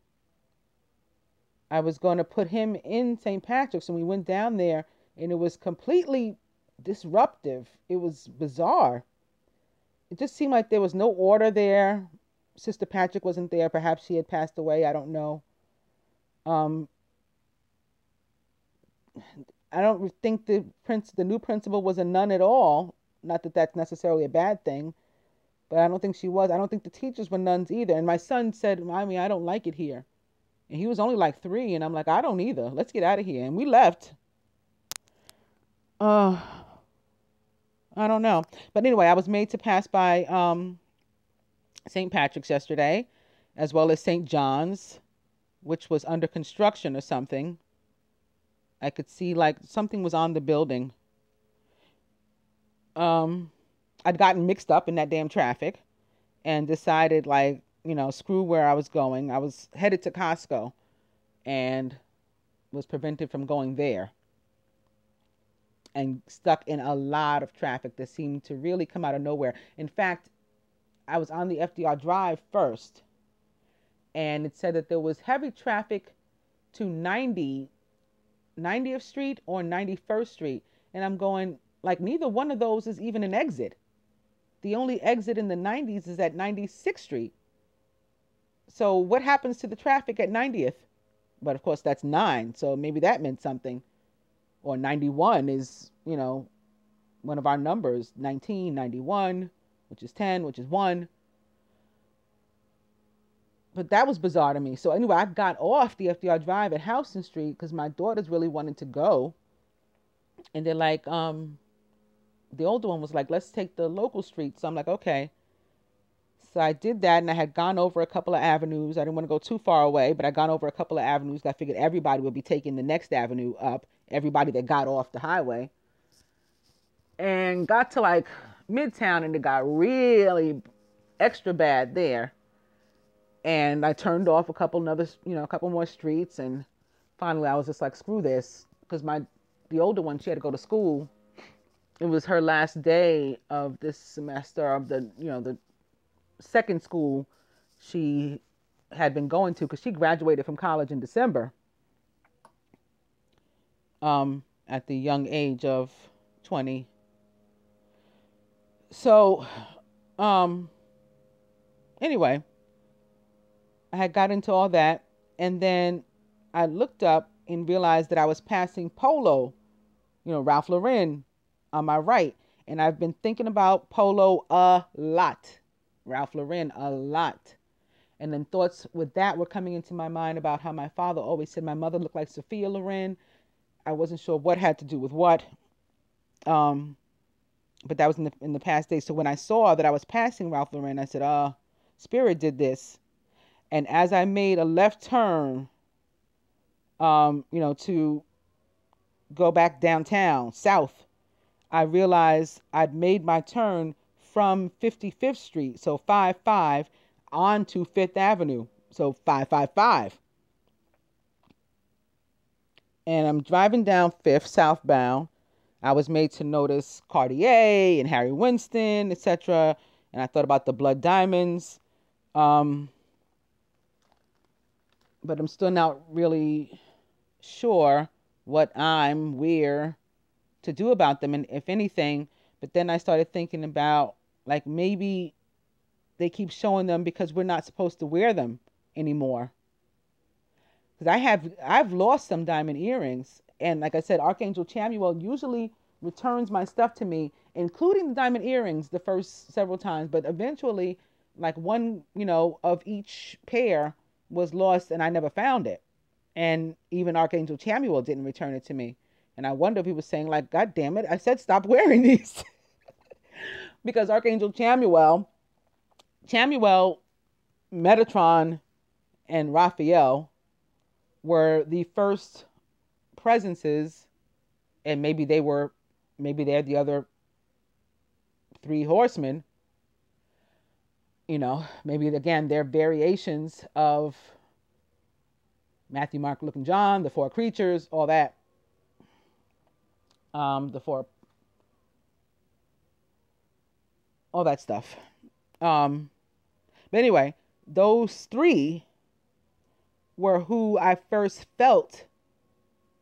I was going to put him in St. Patrick's, and we went down there, and it was completely disruptive. It was bizarre. It just seemed like there was no order there. Sister Patrick wasn't there. Perhaps she had passed away. I don't know. I don't think the new principal was a nun at all. Not that that's necessarily a bad thing, but I don't think she was. I don't think the teachers were nuns either. And my son said, "Mommy, I don't like it here." And he was only like 3, and I'm like, I don't either. Let's get out of here. And we left. I don't know. But anyway, I was made to pass by St. Patrick's yesterday, as well as St. John's, which was under construction or something. I could see like something was on the building. I'd gotten mixed up in that damn traffic and decided, like, you know, screw where I was going. I was headed to Costco and was prevented from going there and stuck in a lot of traffic that seemed to really come out of nowhere. In fact, I was on the FDR Drive first, and it said that there was heavy traffic to 90th Street or 91st Street. And I'm going, like, neither one of those is even an exit. The only exit in the 90s is at 96th Street. So what happens to the traffic at 90th? But of course that's 9. So maybe that meant something. Or 91 is, you know, one of our numbers, 19, 91, which is 10, which is 1. But that was bizarre to me. So anyway, I got off the FDR Drive at Houston Street because my daughters really wanted to go. And they're like, the older one was like, let's take the local street. So I'm like, okay. So I did that, and I had gone over a couple of avenues. I didn't want to go too far away, but I gone over a couple of avenues. I figured everybody would be taking the next avenue up, everybody that got off the highway. And got to like Midtown, and it got really extra bad there. And I turned off a couple another, you know, a couple more streets, and finally I was just like, screw this, because the older one, she had to go to school. It was her last day of this semester of the, you know, the second school she had been going to, because she graduated from college in December at the young age of 20. So anyway, I had got into all that, and then I looked up and realized that I was passing Polo, you know, Ralph Lauren on my right. And I've been thinking about Polo a lot. Ralph Lauren a lot. And then thoughts with that were coming into my mind about how my father always said my mother looked like Sophia Loren. I wasn't sure what had to do with what. But that was in the past days. So when I saw that I was passing Ralph Lauren, I said, Spirit did this. And as I made a left turn, you know, to go back downtown, south, I realized I'd made my turn from 55th Street, so 55, on to 5th Avenue, so 555. And I'm driving down 5th southbound. I was made to notice Cartier and Harry Winston, etc. And I thought about the blood diamonds. But I'm still not really sure what I'm where to do about them, and if anything. But then I started thinking about, like, maybe they keep showing them because we're not supposed to wear them anymore. Because I've lost some diamond earrings. And like I said, Archangel Chamuel usually returns my stuff to me, including the diamond earrings the first several times. But eventually, like, one, you know, of each pair was lost, and I never found it. And even Archangel Chamuel didn't return it to me. And I wonder if he was saying, like, God damn it, I said stop wearing these. Because Archangel Chamuel, Metatron, and Raphael were the first presences, and maybe they're the other 3 horsemen you know, maybe again, they're variations of Matthew, Mark, Luke, and John, the four creatures, all that. All that stuff. But anyway, those three were who I first felt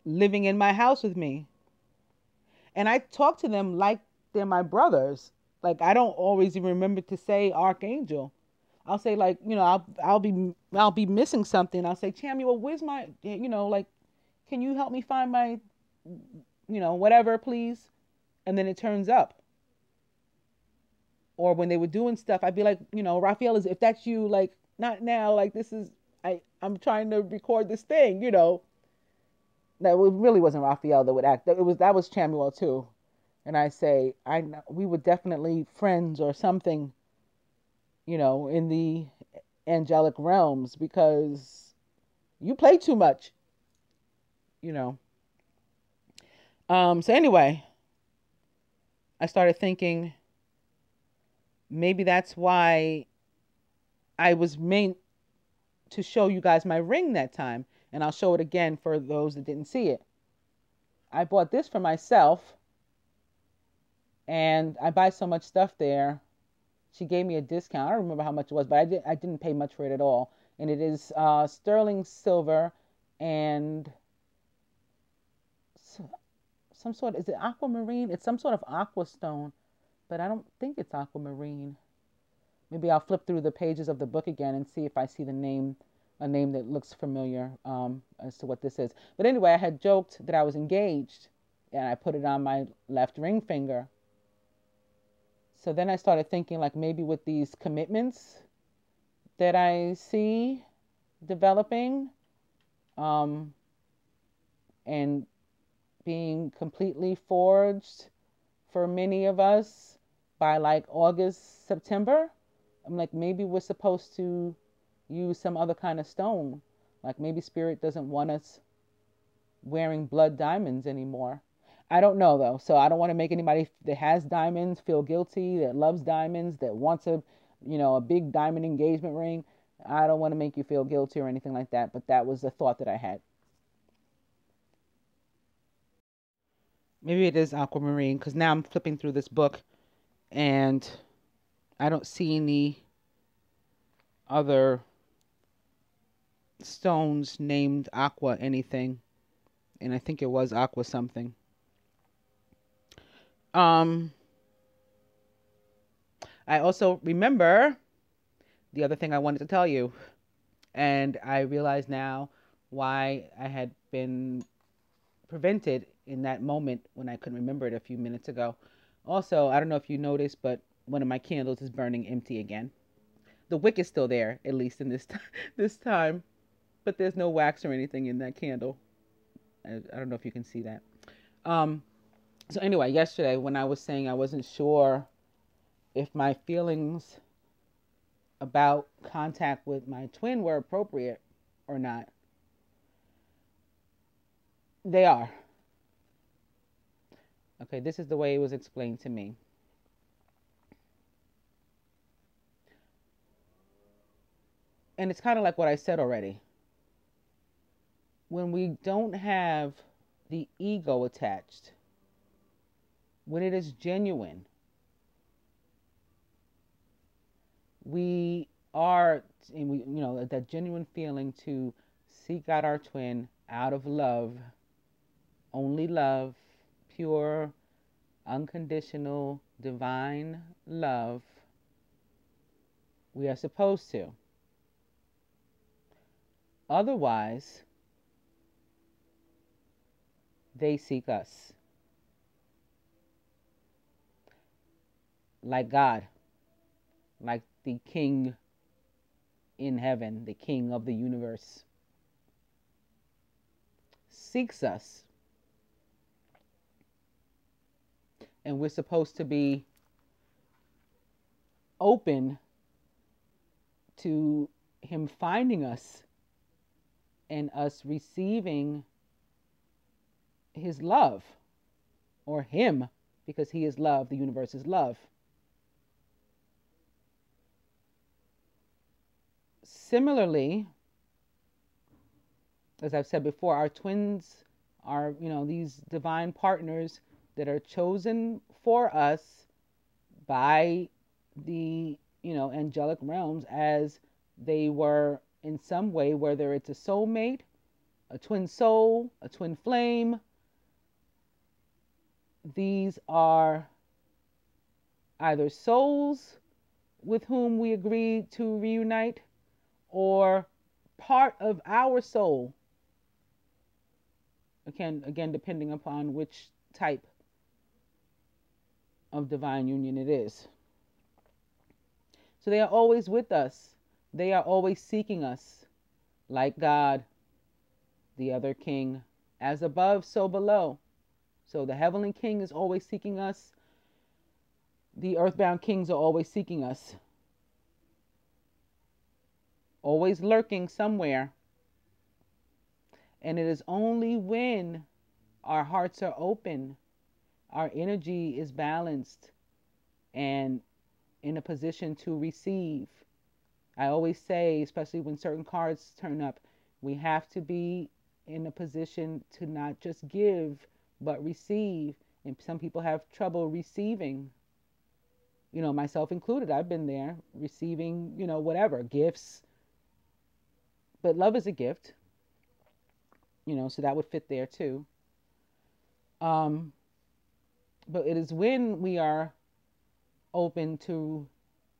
living in my house with me. And I talk to them like they're my brothers. Like, I don't always even remember to say Archangel. I'll say, like, you know, I'll be missing something. I'll say, Chamuel, where's my, you know, like, can you help me find my, you know, whatever, please? And then it turns up. Or when they were doing stuff, I'd be like, you know, Raphael, is if that's you, like, not now, like, this is, I'm trying to record this thing, you know. That really wasn't Raphael that would act. That was Chamuel too. And I say, we were definitely friends or something, you know, in the angelic realms, because you play too much, you know. So anyway, I started thinking maybe that's why I was meant to show you guys my ring that time. And I'll show it again for those that didn't see it. I bought this for myself. And I buy so much stuff there. She gave me a discount. I don't remember how much it was, but I didn't pay much for it at all. And it is sterling silver and some sort of, is it aquamarine? It's some sort of aqua stone, but I don't think it's aquamarine. Maybe I'll flip through the pages of the book again and see if I see the name, a name that looks familiar as to what this is. But anyway, I had joked that I was engaged and I put it on my left ring finger. So then I started thinking, like, maybe with these commitments that I see developing and being completely forged for many of us by like August, September, I'm like, maybe we're supposed to use some other kind of stone. Like maybe spirit doesn't want us wearing blood diamonds anymore. I don't know though. So I don't want to make anybody that has diamonds feel guilty, that loves diamonds, that wants a, you know, a big diamond engagement ring. I don't want to make you feel guilty or anything like that. But that was the thought that I had. Maybe it is aquamarine, because now I'm flipping through this book and I don't see any other stones named aqua anything. And I think it was aqua something. I also remember the other thing I wanted to tell you, and I realize now why I had been prevented in that moment when I couldn't remember it a few minutes ago. Also, I don't know if you noticed, but one of my candles is burning empty again. The wick is still there, at least in this time, but there's no wax or anything in that candle. I don't know if you can see that. So anyway, yesterday when I was saying I wasn't sure if my feelings about contact with my twin were appropriate or not, they are. Okay, this is the way it was explained to me. And it's kind of like what I said already. When we don't have the ego attached, when it is genuine, we are, and we, you know, that genuine feeling to seek out our twin out of love, only love, pure, unconditional, divine love. We are supposed to. Otherwise, they seek us. Like God, like the King in heaven, the King of the universe, seeks us. And we're supposed to be open to him finding us and us receiving his love, or him, because he is love, the universe is love. Similarly, as I've said before, our twins are, you know, these divine partners that are chosen for us by the, you know, angelic realms, as they were in some way, whether it's a soulmate, a twin soul, a twin flame. These are either souls with whom we agreed to reunite, or part of our soul. Again, depending upon which type of divine union it is. So they are always with us. They are always seeking us, like God, the other king, as above, so below. So the heavenly king is always seeking us. The earthbound kings are always seeking us, always lurking somewhere. And it is only when our hearts are open, our energy is balanced, and in a position to receive. I always say, especially when certain cards turn up, we have to be in a position to not just give, but receive. And some people have trouble receiving. You know, myself included, I've been there, receiving, you know, whatever, gifts. But love is a gift. You know, so that would fit there too. But it is when we are open to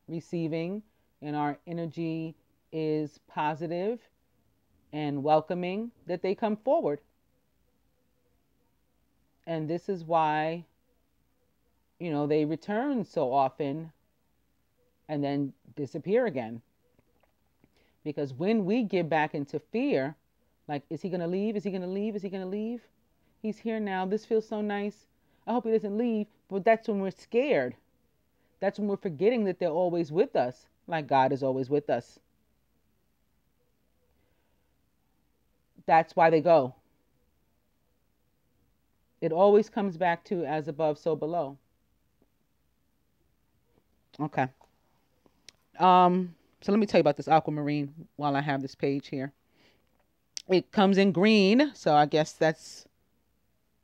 receiving and our energy is positive and welcoming that they come forward. And this is why, you know, they return so often and then disappear again. Because when we get back into fear, like, is he going to leave? Is he going to leave? Is he going to leave? He's here now. This feels so nice. I hope he doesn't leave. But that's when we're scared. That's when we're forgetting that they're always with us, like God is always with us. That's why they go. It always comes back to as above, so below. Okay. So let me tell you about this aquamarine while I have this page here. It comes in green, so I guess that's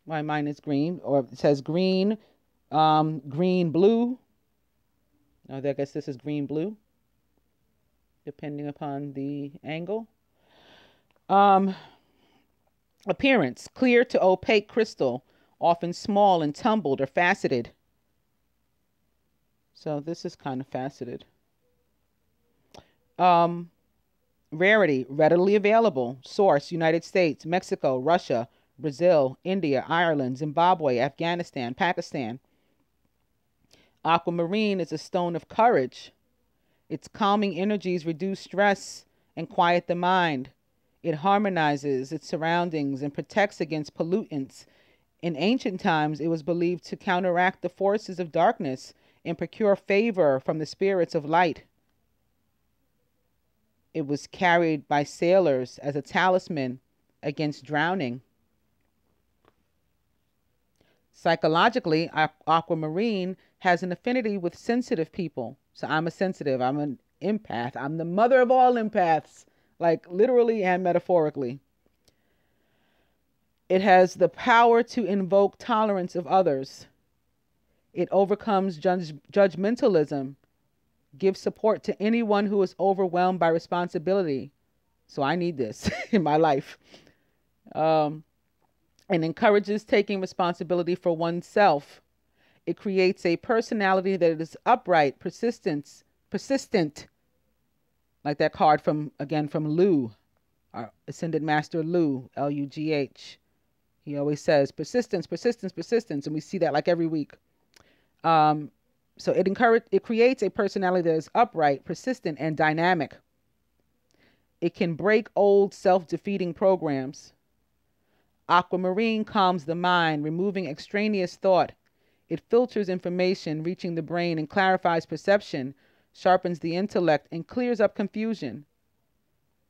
why mine is green, or it says green, green, blue. No, I guess this is green, blue, depending upon the angle. Appearance, clear to opaque crystal, often small and tumbled or faceted. So this is kind of faceted. Rarity, readily available. Source, United States, Mexico, Russia, Brazil, India, Ireland, Zimbabwe, Afghanistan, Pakistan. Aquamarine is a stone of courage. Its calming energies reduce stress and quiet the mind. It harmonizes its surroundings and protects against pollutants. In ancient times, it was believed to counteract the forces of darkness and procure favor from the spirits of light. It was carried by sailors as a talisman against drowning. Psychologically, aquamarine has an affinity with sensitive people. So I'm a sensitive. I'm an empath. I'm the mother of all empaths, like literally and metaphorically. It has the power to invoke tolerance of others. It overcomes judgmentalism. Give support to anyone who is overwhelmed by responsibility. So I need this in my life. And encourages taking responsibility for oneself. It creates a personality that is upright, persistent. Like that card from Lou, our ascended master Lou, L-U-G-H. He always says persistence, persistence, persistence. And we see that like every week. So it creates a personality that is upright, persistent, and dynamic. It can break old self-defeating programs. Aquamarine calms the mind, removing extraneous thought. It filters information, reaching the brain, and clarifies perception, sharpens the intellect, and clears up confusion.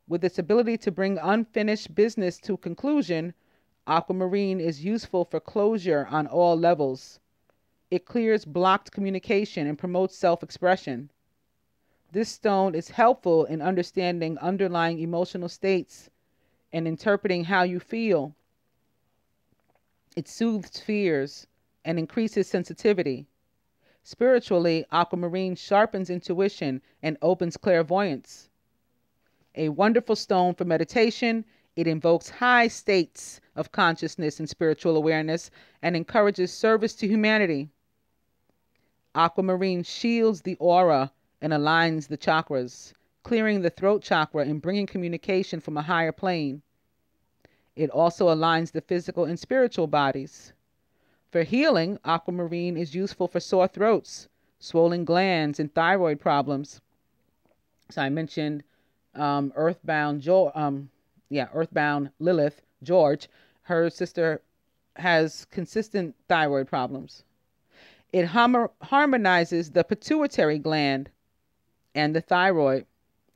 With its ability to bring unfinished business to conclusion, aquamarine is useful for closure on all levels. It clears blocked communication and promotes self-expression. This stone is helpful in understanding underlying emotional states and interpreting how you feel. It soothes fears and increases sensitivity. Spiritually, aquamarine sharpens intuition and opens clairvoyance. A wonderful stone for meditation, it invokes high states of consciousness and spiritual awareness and encourages service to humanity. Aquamarine shields the aura and aligns the chakras, clearing the throat chakra and bringing communication from a higher plane. It also aligns the physical and spiritual bodies. For healing, aquamarine is useful for sore throats, swollen glands, and thyroid problems. So I mentioned Earthbound Lilith George. Her sister has consistent thyroid problems. It harmonizes the pituitary gland and the thyroid,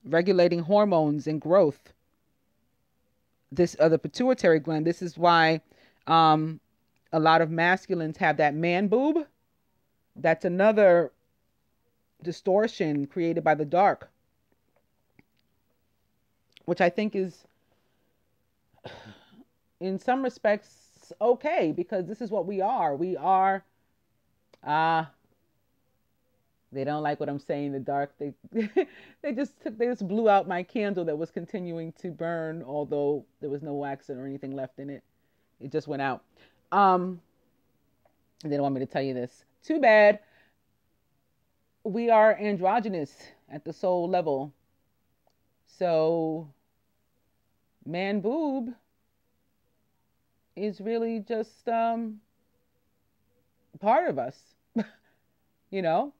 regulating hormones and growth. The pituitary gland. This is why a lot of masculines have that man boob. That's another distortion created by the dark, which I think is in some respects okay, because this is what we are. We are, they don't like what I'm saying, the dark. They just blew out my candle that was continuing to burn, although there was no wax or anything left in it. It just went out. They don't want me to tell you this. Too bad. We are androgynous at the soul level. So man boob is really just part of us. You know?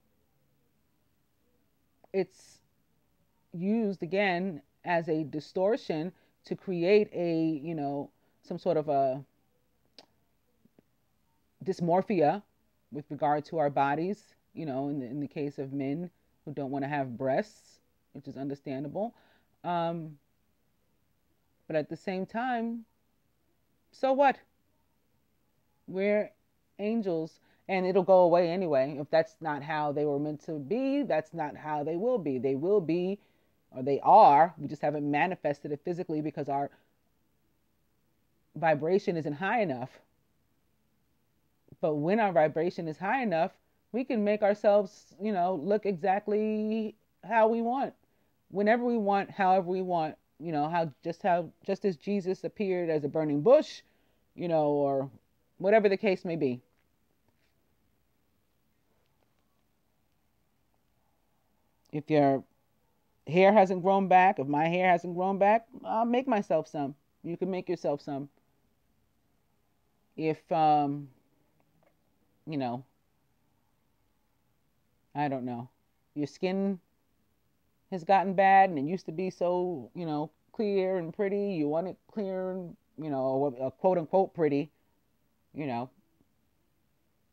It's used again as a distortion to create a, you know, some sort of a dysmorphia with regard to our bodies, you know, in the case of men who don't want to have breasts, which is understandable. But at the same time, so what? We're angels, and it'll go away anyway. If that's not how they were meant to be, that's not how they will be. They will be, or they are, we just haven't manifested it physically because our vibration isn't high enough. But when our vibration is high enough, we can make ourselves, you know, look exactly how we want, whenever we want, however we want, you know, just as Jesus appeared as a burning bush, you know, or whatever the case may be. If your hair hasn't grown back, if my hair hasn't grown back, I'll make myself some. You can make yourself some. If, you know, I don't know, your skin has gotten bad and it used to be so, you know, clear and pretty. You want it clear and, you know, a quote unquote pretty, you know,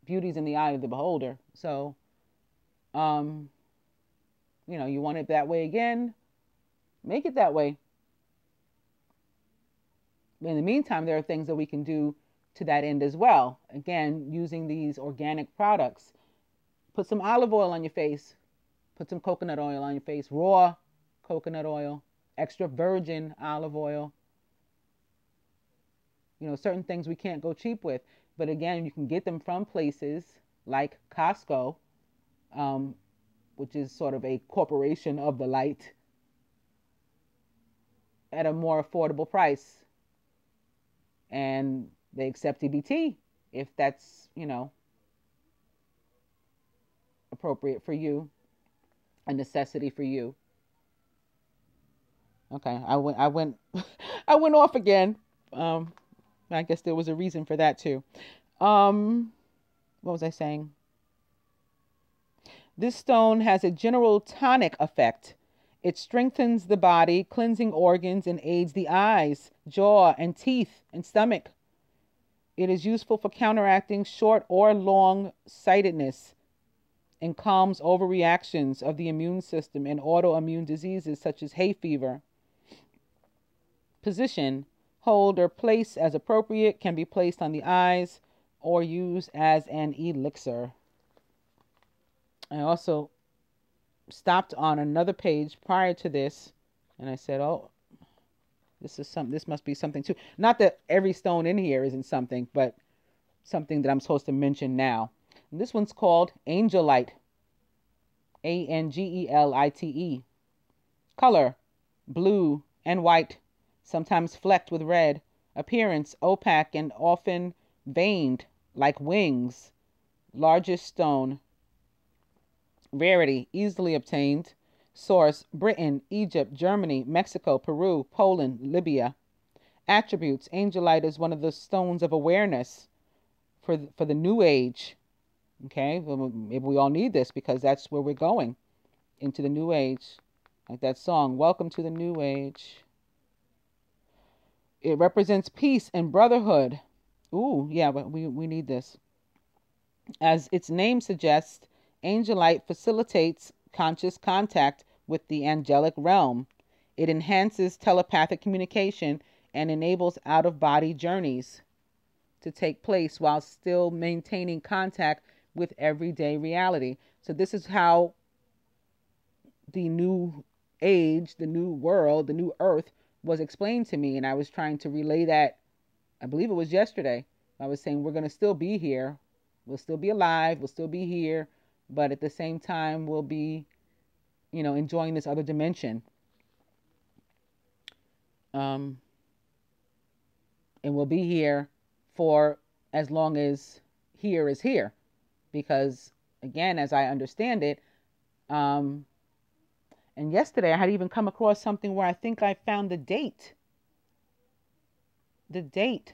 beauty's in the eye of the beholder. So, you know, you want it that way again, make it that way. In the meantime, there are things that we can do to that end as well. Again, using these organic products. Put some olive oil on your face. Put some coconut oil on your face. Raw coconut oil. Extra virgin olive oil. You know, certain things we can't go cheap with. But again, you can get them from places like Costco, which is sort of a corporation of the light, at a more affordable price. And they accept EBT if that's, you know, appropriate for you, a necessity for you. Okay, I went off again. I guess there was a reason for that too. What was I saying? This stone has a general tonic effect. It strengthens the body, cleansing organs, and aids the eyes, jaw, and teeth, and stomach. It is useful for counteracting short or long sightedness and calms overreactions of the immune system and autoimmune diseases such as hay fever. Position, hold or place as appropriate, can be placed on the eyes or used as an elixir. I also stopped on another page prior to this, and I said, oh, this is something, this must be something too. Not that every stone in here isn't something, but something that I'm supposed to mention now. And this one's called Angelite. A-N-G-E-L-I-T-E. Color, blue and white, sometimes flecked with red. Appearance, opaque and often veined, like wings. Largest stone. Rarity, easily obtained. Source, Britain, Egypt, Germany, Mexico, Peru, Poland, Libya. Attributes, Angelite is one of the stones of awareness for the new age. Okay, well, maybe we all need this because that's where we're going, into the new age. Like that song, Welcome to the New Age. It represents peace and brotherhood. Ooh, yeah, we need this. As its name suggests, Angelite facilitates conscious contact with the angelic realm. It enhances telepathic communication and enables out-of-body journeys to take place while still maintaining contact with everyday reality. So this is how the new age, the new world, the new earth was explained to me. And I was trying to relay that, I believe it was yesterday. I was saying, we're going to still be here. We'll still be alive. We'll still be here. But at the same time, we'll be, you know, enjoying this other dimension. And we'll be here for as long as here is here. Because, again, as I understand it, and yesterday I had even come across something where I think I found the date. The date.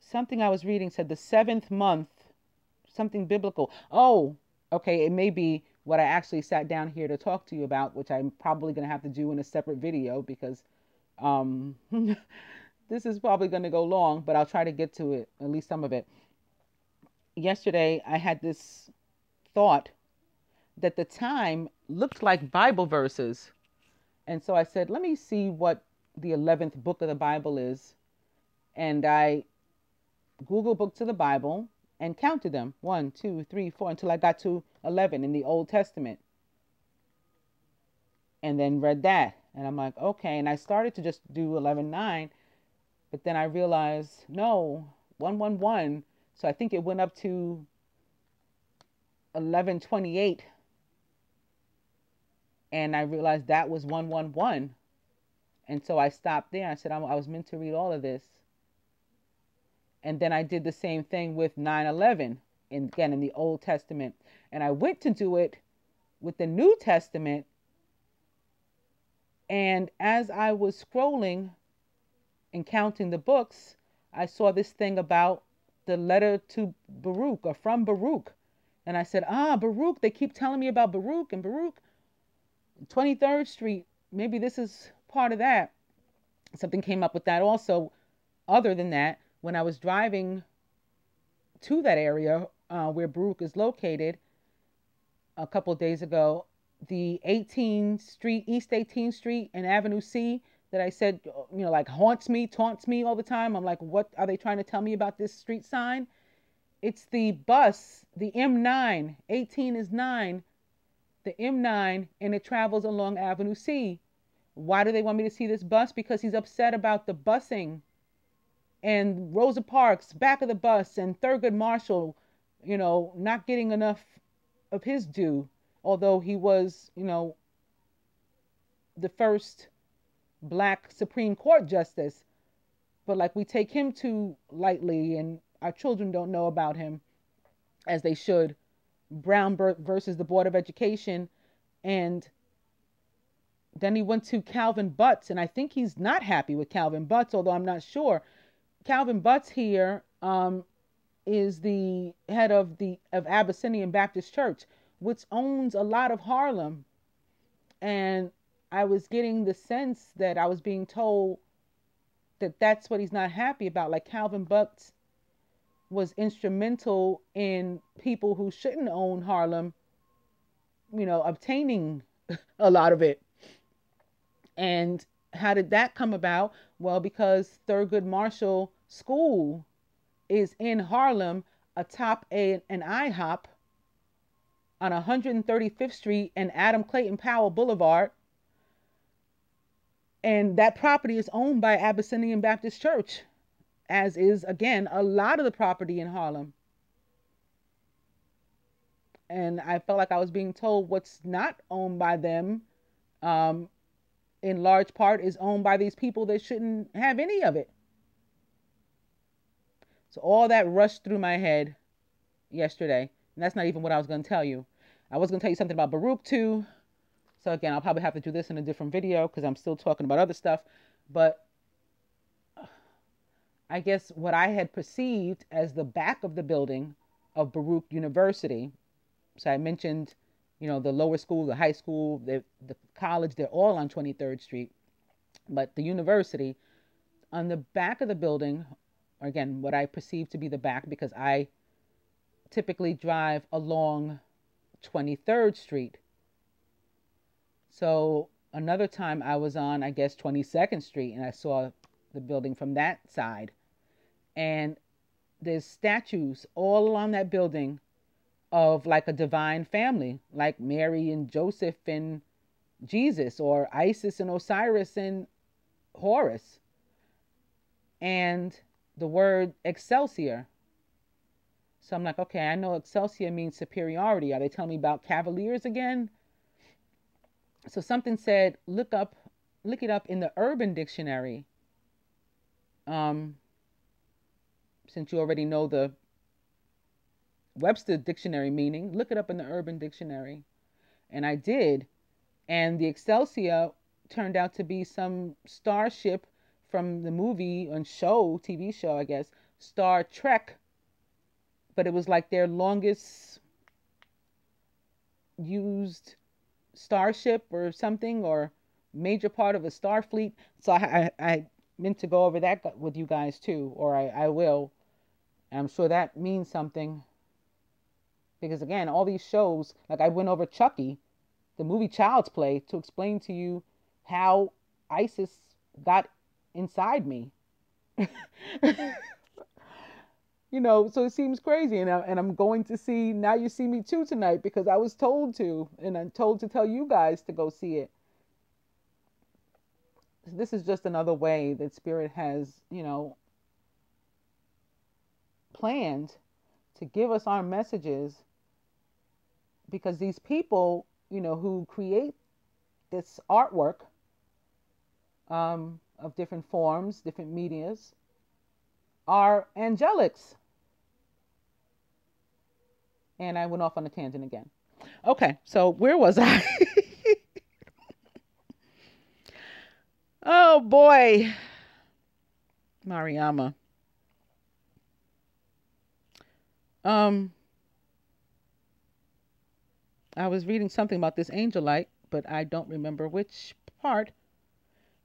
Something I was reading said the 7th month. Something biblical. Oh, okay. It may be what I actually sat down here to talk to you about, which I'm probably going to have to do in a separate video because this is probably going to go long, but I'll try to get to it, at least some of it. Yesterday, I had this thought that the time looked like Bible verses. And so I said, let me see what the 11th book of the Bible is. And I Google books of the Bible and counted them, 1, 2, 3, 4, until I got to 11 in the Old Testament. And then read that. And I'm like, okay. And I started to just do 11:9, but then I realized, no, 1:1:1. So I think it went up to 11:28. And I realized that was 1:1:1. And so I stopped there. I said, I was meant to read all of this. And then I did the same thing with 9:11, again, in the Old Testament. And I went to do it with the New Testament. And as I was scrolling and counting the books, I saw this thing about the letter to Baruch, or from Baruch. And I said, Baruch, they keep telling me about Baruch and Baruch. 23rd Street, maybe this is part of that. Something came up with that also, other than that. When I was driving to that area where Baruch is located a couple of days ago, the 18th Street, East 18th Street and Avenue C that I said, you know, like haunts me, taunts me all the time. I'm like, what are they trying to tell me about this street sign? It's the bus, the M9, 18 is 9, the M9, and it travels along Avenue C. Why do they want me to see this bus? Because he's upset about the busing. And Rosa Parks, back of the bus, and Thurgood Marshall, you know, not getting enough of his due, although he was, you know, the first black Supreme Court justice. But like, we take him too lightly, and our children don't know about him as they should. Brown versus the Board of Education. And then he went to Calvin Butts, and I think he's not happy with Calvin Butts, although I'm not sure. Calvin Butts here is the head of Abyssinian Baptist Church, which owns a lot of Harlem. And I was getting the sense that I was being told that that's what he's not happy about. Like, Calvin Butts was instrumental in people who shouldn't own Harlem, you know, obtaining a lot of it. And how did that come about? Well, because Thurgood Marshall School is in Harlem, atop an IHOP, on 135th Street and Adam Clayton Powell Boulevard. And that property is owned by Abyssinian Baptist Church, as is, again, a lot of the property in Harlem. And I felt like I was being told what's not owned by them, in large part, is owned by these people that shouldn't have any of it. So all that rushed through my head yesterday. And that's not even what I was going to tell you. I was going to tell you something about Baruch too. So again, I'll probably have to do this in a different video because I'm still talking about other stuff. But I guess what I had perceived as the back of the building of Baruch University. So I mentioned, you know, the lower school, the high school, the college, they're all on 23rd Street. But the university, on the back of the building, or again, what I perceive to be the back, because I typically drive along 23rd Street. So another time I was on, I guess, 22nd Street, and I saw the building from that side. And there's statues all along that building of like a divine family, like Mary and Joseph and Jesus, or Isis and Osiris and Horus. And the word Excelsior. So I'm like, okay, I know Excelsior means superiority. Are they telling me about Cavaliers again? So something said, look it up in the Urban Dictionary. Since you already know the Webster Dictionary meaning, look it up in the Urban Dictionary. And I did. And the Excelsior turned out to be some starship from the movie and show, TV show, I guess, Star Trek. But it was like their longest used starship or something, or major part of a Starfleet. So I meant to go over that with you guys too, or I will. I'm sure that means something. Because again, all these shows, like I went over Chucky, the movie Child's Play, to explain to you how Isis got inside me. You know, so it seems crazy. And I'm going to see Now You See Me Too tonight because I was told to, and I'm told to tell you guys to go see it. So this is just another way that Spirit has, you know, planned to give us our messages, because these people, you know, who create this artwork of different forms, different medias, are angelics. And I went off on a tangent again. Okay, so where was I? Oh boy, Mariama. I was reading something about this angelite, but I don't remember which part.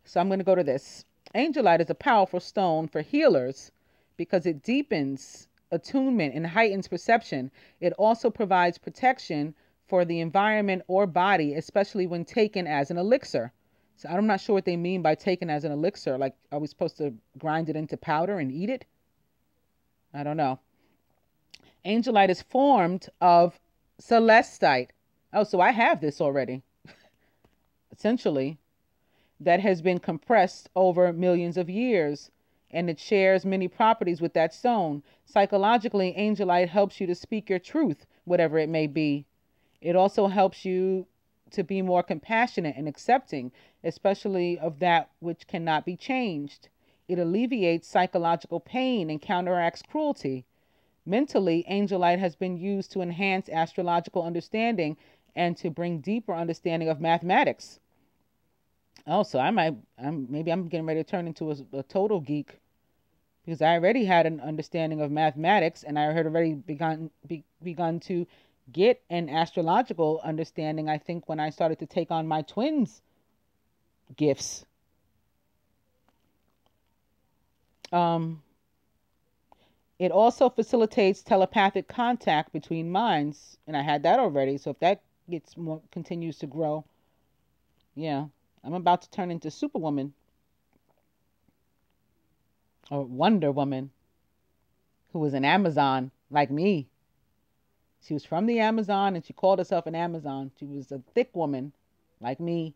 So I'm going to go to this. Angelite is a powerful stone for healers because it deepens attunement and heightens perception. It also provides protection for the environment or body, especially when taken as an elixir. So I'm not sure what they mean by taken as an elixir. Like, are we supposed to grind it into powder and eat it? I don't know. Angelite is formed of celestite. Oh, so I have this already, essentially, that has been compressed over millions of years, and it shares many properties with that stone. Psychologically, angelite helps you to speak your truth, whatever it may be. It also helps you to be more compassionate and accepting, especially of that which cannot be changed. It alleviates psychological pain and counteracts cruelty. Mentally, angelite has been used to enhance astrological understanding and to bring deeper understanding of mathematics. Oh, so maybe I'm getting ready to turn into a total geek, because I already had an understanding of mathematics, and I had already begun to get an astrological understanding, I think, when I started to take on my twins' gifts. It also facilitates telepathic contact between minds, and I had that already. So if that gets more, continues to grow, yeah. I'm about to turn into Superwoman or Wonder Woman, who was an Amazon like me. She was from the Amazon, and she called herself an Amazon. She was a thick woman like me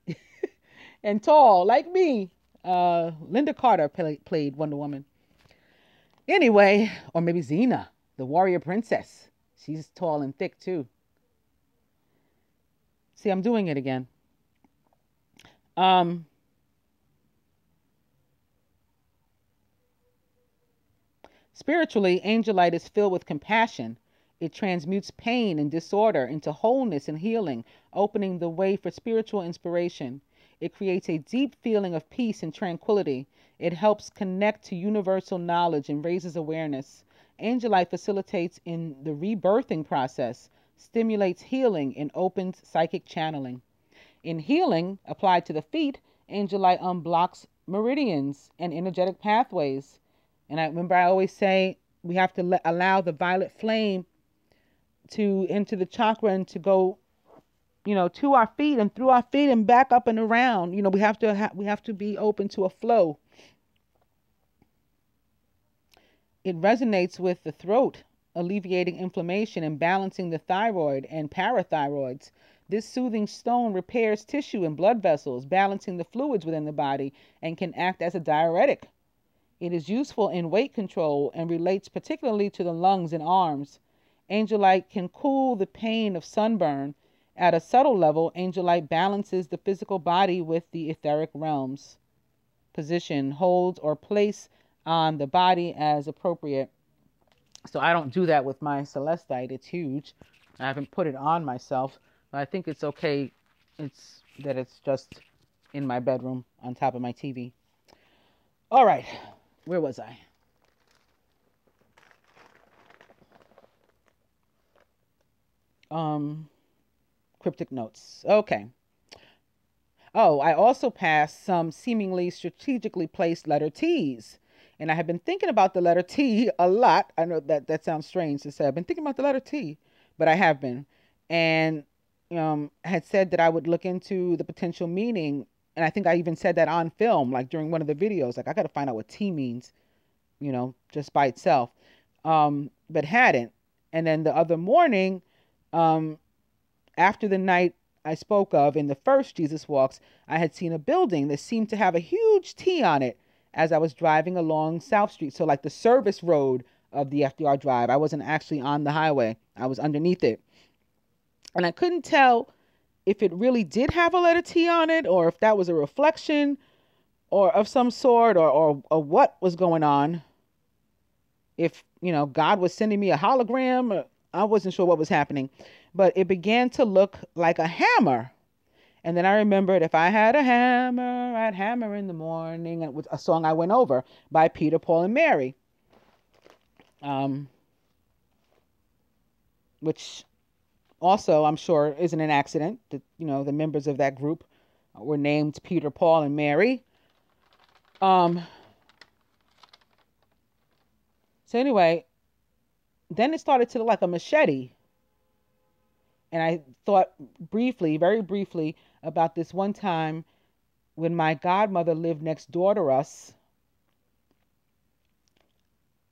and tall like me. Linda Carter played Wonder Woman. Anyway, or maybe Xena, the warrior princess. She's tall and thick too. See, I'm doing it again. Spiritually, angelite is filled with compassion. It transmutes pain and disorder into wholeness and healing, opening the way for spiritual inspiration. It creates a deep feeling of peace and tranquility. It helps connect to universal knowledge and raises awareness. Angelite facilitates in the rebirthing process, stimulates healing, and opens psychic channeling. In healing, applied to the feet, angelite unblocks meridians and energetic pathways. And I remember I always say we have to allow the violet flame to enter the chakra and to go, you know, to our feet and through our feet and back up and around. You know, we have to be open to a flow. It resonates with the throat, alleviating inflammation and balancing the thyroid and parathyroids. This soothing stone repairs tissue and blood vessels, balancing the fluids within the body, and can act as a diuretic. It is useful in weight control and relates particularly to the lungs and arms. Angelite can cool the pain of sunburn. At a subtle level, angelite balances the physical body with the etheric realms. Position, holds, or place on the body as appropriate. So I don't do that with my celestite. It's huge. I haven't put it on myself, but I think it's okay. It's just in my bedroom on top of my TV. All right. Where was I? Cryptic notes. Okay. Oh, I also passed some seemingly strategically placed letter T's. And I have been thinking about the letter T a lot. I know that sounds strange to say. I've been thinking about the letter T, but I have been. And had said that I would look into the potential meaning. And I think I even said that on film, like during one of the videos, like I got to find out what T means, you know, just by itself, but hadn't. And then the other morning, after the night I spoke of in the first Jesus Walks, I had seen a building that seemed to have a huge T on it as I was driving along South Street. So like the service road of the FDR Drive, I wasn't actually on the highway. I was underneath it. And I couldn't tell if it really did have a letter T on it, or if that was a reflection or of some sort, or what was going on. If, you know, God was sending me a hologram, or I wasn't sure what was happening, but it began to look like a hammer. And then I remembered, if I had a hammer, I'd hammer in the morning. And it was a song I went over by Peter, Paul, and Mary. Which also, I'm sure, isn't an accident that, you know, the members of that group were named Peter, Paul, and Mary. So anyway, then it started to look like a machete. And I thought briefly, very briefly, about this one time when my godmother lived next door to us.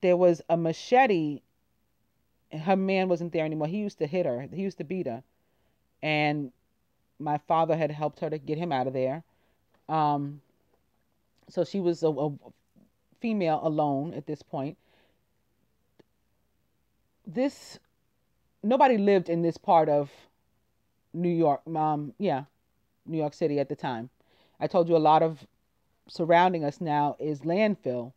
There was a machete. Her man wasn't there anymore. He used to hit her. He used to beat her. And my father had helped her to get him out of there. So she was a female alone at this point. Nobody lived in this part of New York. New York City at the time. I told you a lot of surrounding us now is landfill.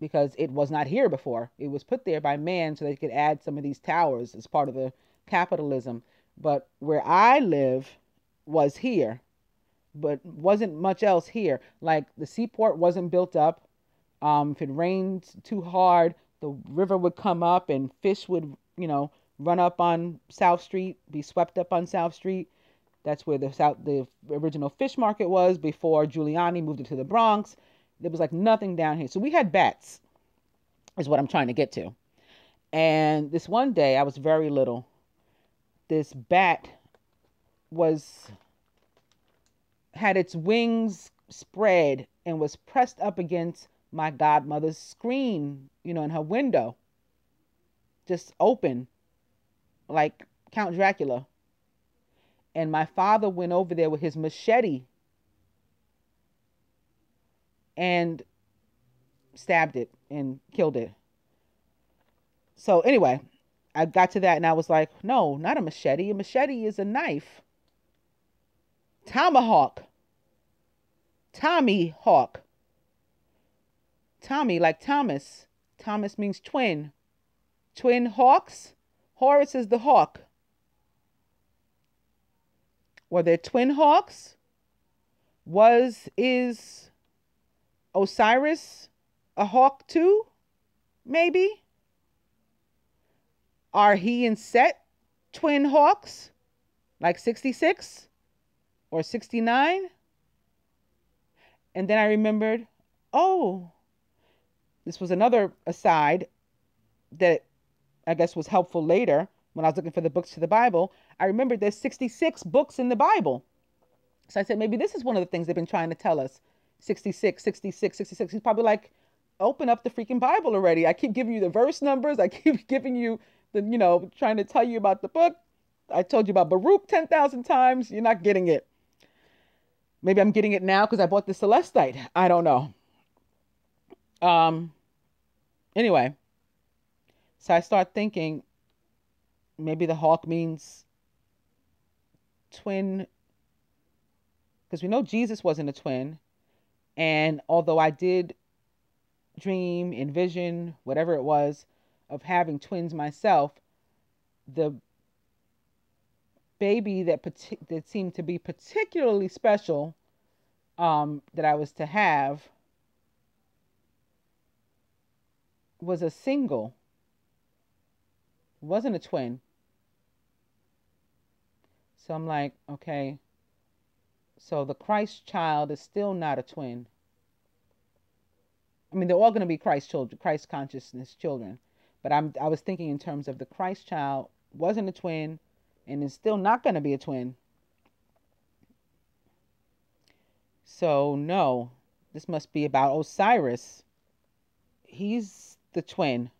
Because it was not here before. It was put there by man so they could add some of these towers as part of the capitalism. But where I live was here, but wasn't much else here. Like the seaport wasn't built up. If it rained too hard, the river would come up and fish would, you know, run up on South Street, be swept up on South Street. That's where the original fish market was before Giuliani moved it to the Bronx. There was like nothing down here. So we had bats, is what I'm trying to get to. And this one day, I was very little. This bat had its wings spread and was pressed up against my godmother's screen, you know, in her window. just open, like Count Dracula. And my father went over there with his machete and stabbed it and killed it. So anyway, I got to that and I was like, no, not a machete. A machete is a knife. Tomahawk. Tommy Hawk. Tommy, like Thomas. Thomas means twin. Twin hawks. Horus is the hawk. Were there twin hawks? Is Osiris a hawk too? Maybe. Are he and Set twin hawks? Like 66 or 69? And then I remembered, oh, this was another aside that I guess was helpful later when I was looking for the books to the Bible. I remembered there's 66 books in the Bible. So I said, maybe this is one of the things they've been trying to tell us. 66, 66, 66. He's probably like, open up the freaking Bible already. I keep giving you the verse numbers. I keep giving you the, you know, trying to tell you about the book. I told you about Baruch 10,000 times. You're not getting it. Maybe I'm getting it now because I bought the Celestite. I don't know. Anyway, so I start thinking maybe the hawk means twin, because we know Jesus wasn't a twin. And although I did dream, envision, whatever it was, of having twins myself, the baby that seemed to be particularly special that I was to have was a single. It wasn't a twin. So I'm like, okay, so the Christ child is still not a twin. I mean, they're all going to be Christ children, Christ consciousness children. But I was thinking in terms of the Christ child wasn't a twin and is still not going to be a twin. So no, this must be about Osiris. He's the twin.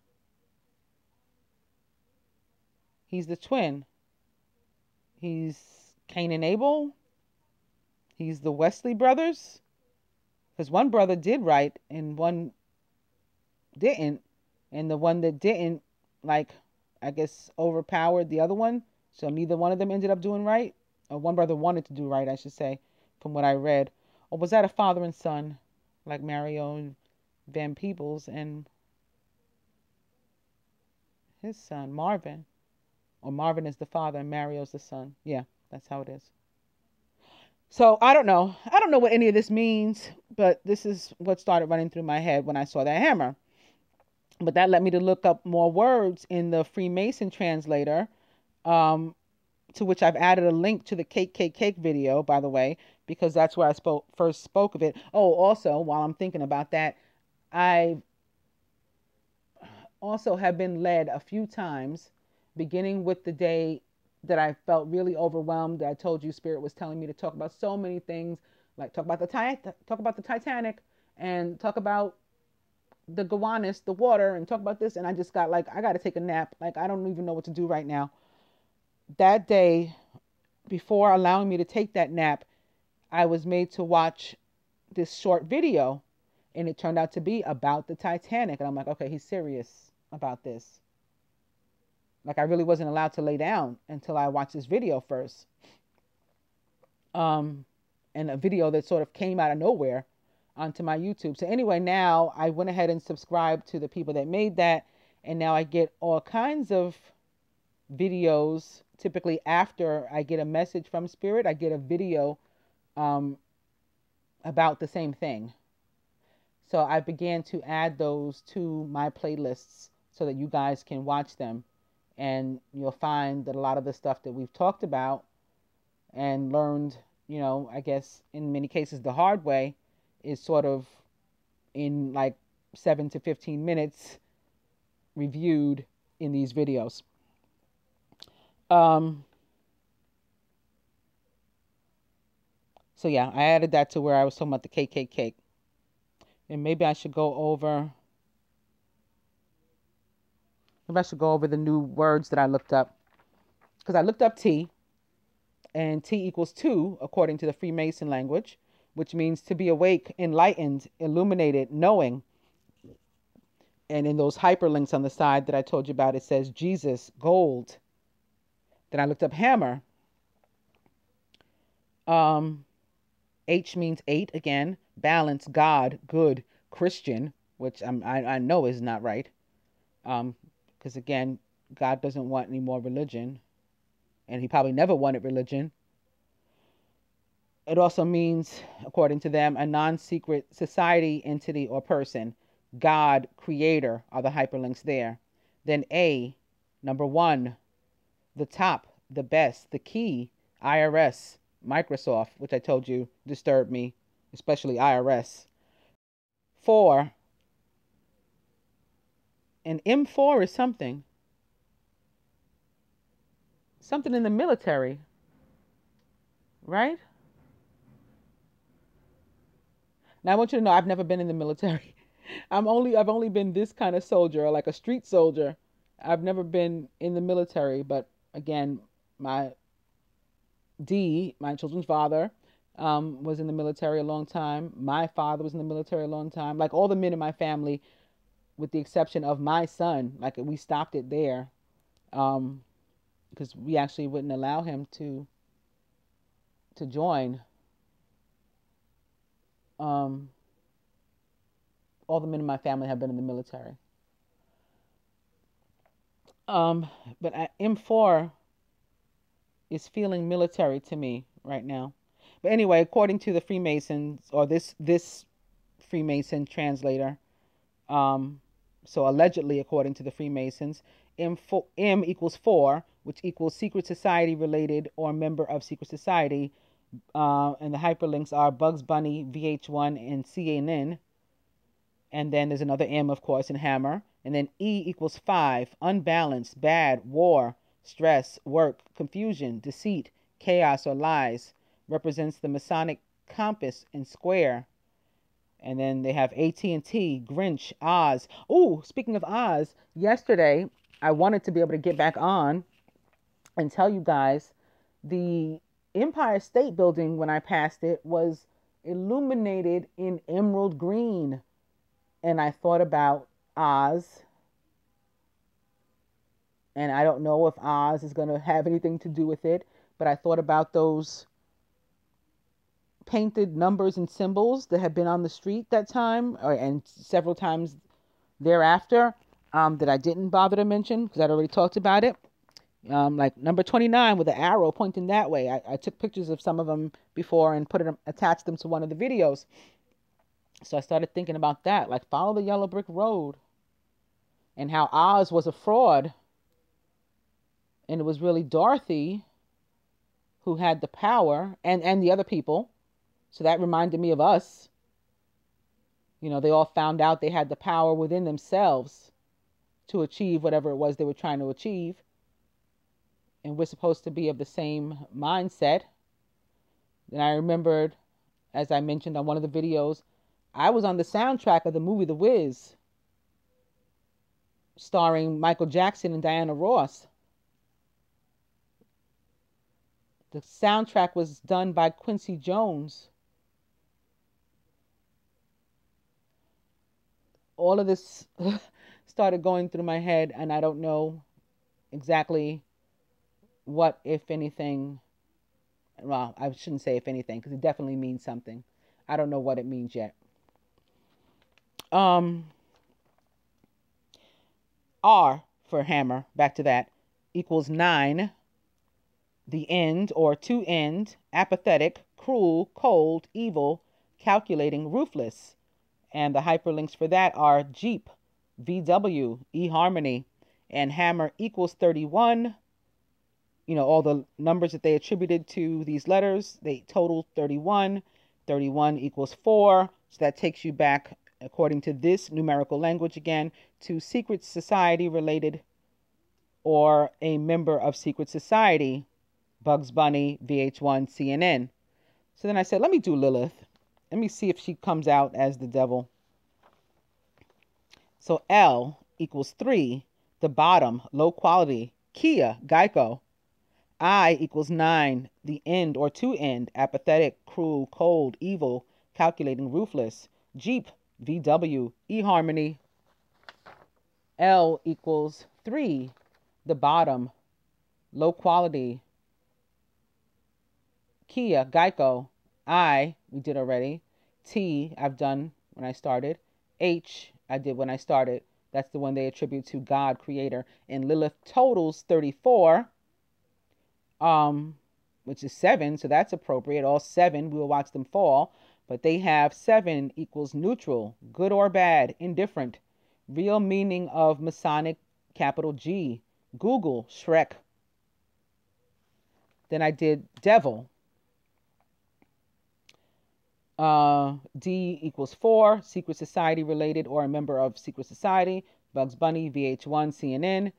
He's the twin. He's Cain and Abel. He's the Wesley brothers. Because one brother did right and one didn't. And the one that didn't, like, I guess, overpowered the other one. So neither one of them ended up doing right. Or one brother wanted to do right, I should say, from what I read. Or was that a father and son, like Mario and Van Peebles and his son, Marvin? Or Marvin is the father and Mario's the son. Yeah, that's how it is. So I don't know. I don't know what any of this means, but this is what started running through my head when I saw that hammer. But that led me to look up more words in the Freemason translator, to which I've added a link to the cake video, by the way, because that's where I first spoke of it. Oh, also, while I'm thinking about that, I also have been led a few times, beginning with the day that I felt really overwhelmed. I told you Spirit was telling me to talk about so many things, like talk about the Titanic and talk about the Gowanus, the water, and talk about this. And I just got like, I got to take a nap. Like, I don't even know what to do right now. That day, before allowing me to take that nap, I was made to watch this short video, and it turned out to be about the Titanic. And I'm like, okay, he's serious about this. Like, I really wasn't allowed to lay down until I watched this video first. And a video that sort of came out of nowhere onto my YouTube. So anyway, now I went ahead and subscribed to the people that made that. And now I get all kinds of videos. Typically after I get a message from Spirit, I get a video about the same thing. So I began to add those to my playlists so that you guys can watch them. And you'll find that a lot of the stuff that we've talked about and learned, you know, I guess in many cases the hard way, is sort of in like 7 to 15 minutes reviewed in these videos. So yeah, I added that to where I was talking about the cake. And maybe I should go over Maybe I should go over the new words that I looked up. Because I looked up T, and T equals 2, according to the Freemason language, which means to be awake, enlightened, illuminated, knowing. And in those hyperlinks on the side that I told you about, it says Jesus, gold. Then I looked up hammer. H means 8 again. Balance, God, good, Christian, which I know is not right. Because again, God doesn't want any more religion. And he probably never wanted religion. It also means, according to them, a non-secret society, entity, or person. God, creator are the hyperlinks there. Then A, number 1, the top, the best, the key, IRS, Microsoft, which I told you disturbed me, especially IRS. 4, and M4 is something. Something in the military, right? Now I want you to know I've never been in the military. I've only been this kind of soldier, or like a street soldier. I've never been in the military, but again, my D, my children's father, was in the military a long time. My father was in the military a long time. Like all the men in my family, with the exception of my son, like we stopped it there. Because we actually wouldn't allow him to join. All the men in my family have been in the military. But M4 is feeling military to me right now. But anyway, according to the Freemasons, or this Freemason translator, so allegedly according to the Freemasons, M equals 4, which equals secret society related or member of secret society. And the hyperlinks are Bugs Bunny, VH1, and CNN. And then there's another M, of course, in hammer. And then E equals 5, unbalanced, bad, war, stress, work, confusion, deceit, chaos, or lies. Represents the Masonic compass and square. And then they have AT&T, Grinch, Oz. Ooh, speaking of Oz, yesterday I wanted to be able to get back on and tell you guys the Empire State Building, when I passed it, was illuminated in emerald green. And I thought about Oz. And I don't know if Oz is going to have anything to do with it, but I thought about those painted numbers and symbols that had been on the street that time, and several times thereafter, that I didn't bother to mention because I'd already talked about it. Like number 29 with an arrow pointing that way. I took pictures of some of them before and attached them to one of the videos. So I started thinking about that, like follow the yellow brick road, and how Oz was a fraud. And it was really Dorothy who had the power, and the other people. So that reminded me of us. You know, they all found out they had the power within themselves to achieve whatever it was they were trying to achieve. And we're supposed to be of the same mindset. Then I remembered, as I mentioned on one of the videos, I was on the soundtrack of the movie The Wiz, starring Michael Jackson and Diana Ross. The soundtrack was done by Quincy Jones. All of this started going through my head, and I don't know exactly what, if anything. Well, I shouldn't say if anything, because it definitely means something. I don't know what it means yet. R for hammer, back to that, equals 9. The end, or to end, apathetic, cruel, cold, evil, calculating, ruthless. And the hyperlinks for that are Jeep, VW, eHarmony, and hammer equals 31. You know, all the numbers that they attributed to these letters, they total 31. 31 equals 4. So that takes you back, according to this numerical language again, to secret society related or a member of secret society. Bugs Bunny, VH1, CNN. So then I said, let me do Lilith. Let me see if she comes out as the devil. So L equals 3, the bottom, low quality, Kia, Geico. I equals 9, the end or to end, apathetic, cruel, cold, evil, calculating, ruthless, Jeep, VW, eHarmony. L equals 3, the bottom, low quality, Kia, Geico. I, we did already. T, I've done when I started. H, I did when I started. That's the one they attribute to God, creator. And Lilith totals 34. Which is 7, so that's appropriate. All 7, we will watch them fall, but they have 7 equals neutral, good or bad, indifferent, real meaning of Masonic, capital G, Google, Shrek. Then I did devil. D equals 4, secret society related or a member of secret society, Bugs Bunny, VH1, CNN.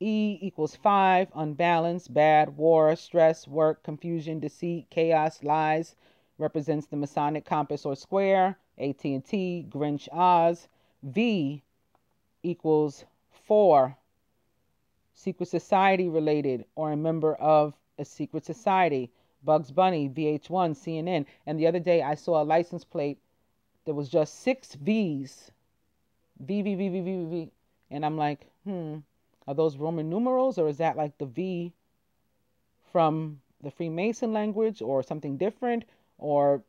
E equals 5, unbalanced, bad, war, stress, work, confusion, deceit, chaos, lies, represents the Masonic compass or square, AT&T, Grinch, Oz. V equals 4, secret society related or a member of a secret society, Bugs Bunny, VH1, CNN. And the other day I saw a license plate that was just 6 V's, V, V, V, V, V, V, and I'm like, are those Roman numerals, or is that like the V from the Freemason language, or something different, or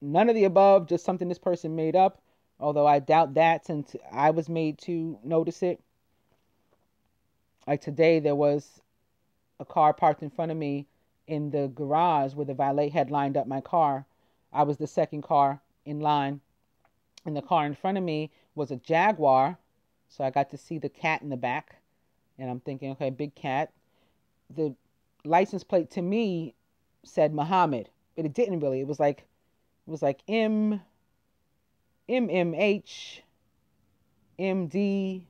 none of the above, just something this person made up, although I doubt that since I was made to notice it. Like today, there was a car parked in front of me in the garage where the valet had lined up my car. I was the second car in line, and the car in front of me was a Jaguar, so I got to see the cat in the back. And I'm thinking, okay, big cat. The license plate to me said Muhammad, but it didn't really. It was like MMH, MD,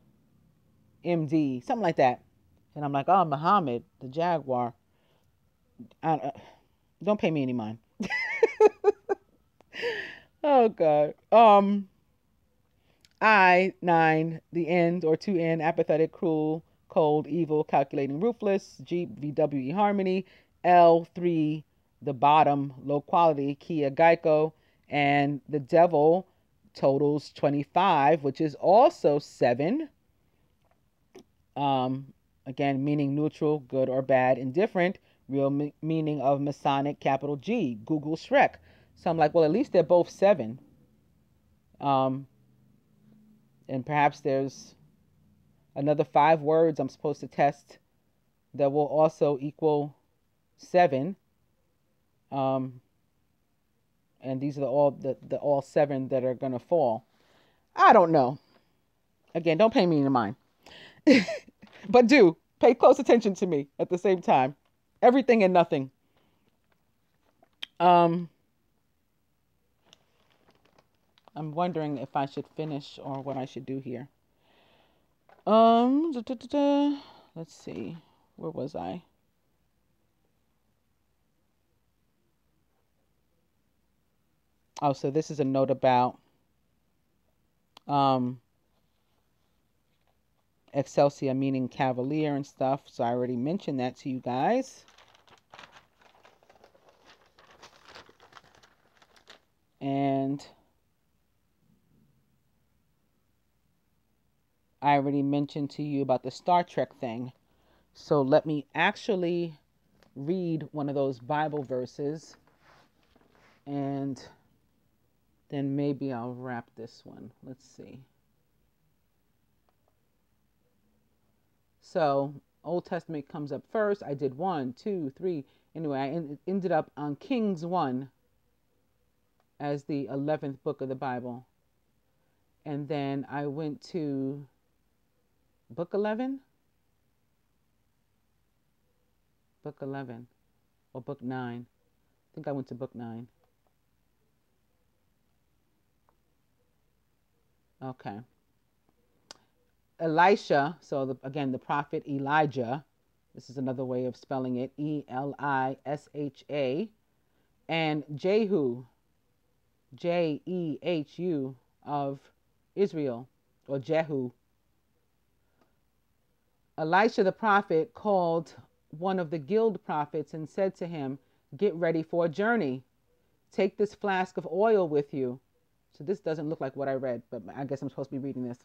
MD, something like that. And I'm like, oh, Muhammad, the Jaguar. Don't pay me any mind. Oh God. I, 9, the end or to end, apathetic, cruel, cold, evil, calculating, ruthless, Jeep, VW, eHarmony. L, 3, the bottom, low quality, Kia, Geico. And the devil totals 25, which is also 7. Again, meaning neutral, good or bad, indifferent, real meaning of Masonic, capital G, Google, Shrek. So I'm like, well, at least they're both 7. And perhaps there's another 5 words I'm supposed to test that will also equal 7. And these are the all 7 that are going to fall. I don't know. Again, don't pay me any mind. But do pay close attention to me at the same time. Everything and nothing. I'm wondering if I should finish or what I should do here. Let's see. Where was I? Oh, so this is a note about Excelsior, meaning cavalier and stuff. So I already mentioned that to you guys. And I already mentioned to you about the Star Trek thing. So let me actually read one of those Bible verses, and then maybe I'll wrap this one. Let's see. So Old Testament comes up first. I did 1, 2, 3. Anyway, I ended up on Kings 1 as the 11th book of the Bible. And then I went to Book 11? Book 11 or Book 9. I think I went to Book 9. Okay. Elisha, so again, the prophet Elijah. This is another way of spelling it, E-L-I-S-H-A. And Jehu, J-E-H-U, of Israel, or Jehu. Elisha the prophet called one of the guild prophets and said to him, "Get ready for a journey. Take this flask of oil with you." So this doesn't look like what I read, but I guess I'm supposed to be reading this.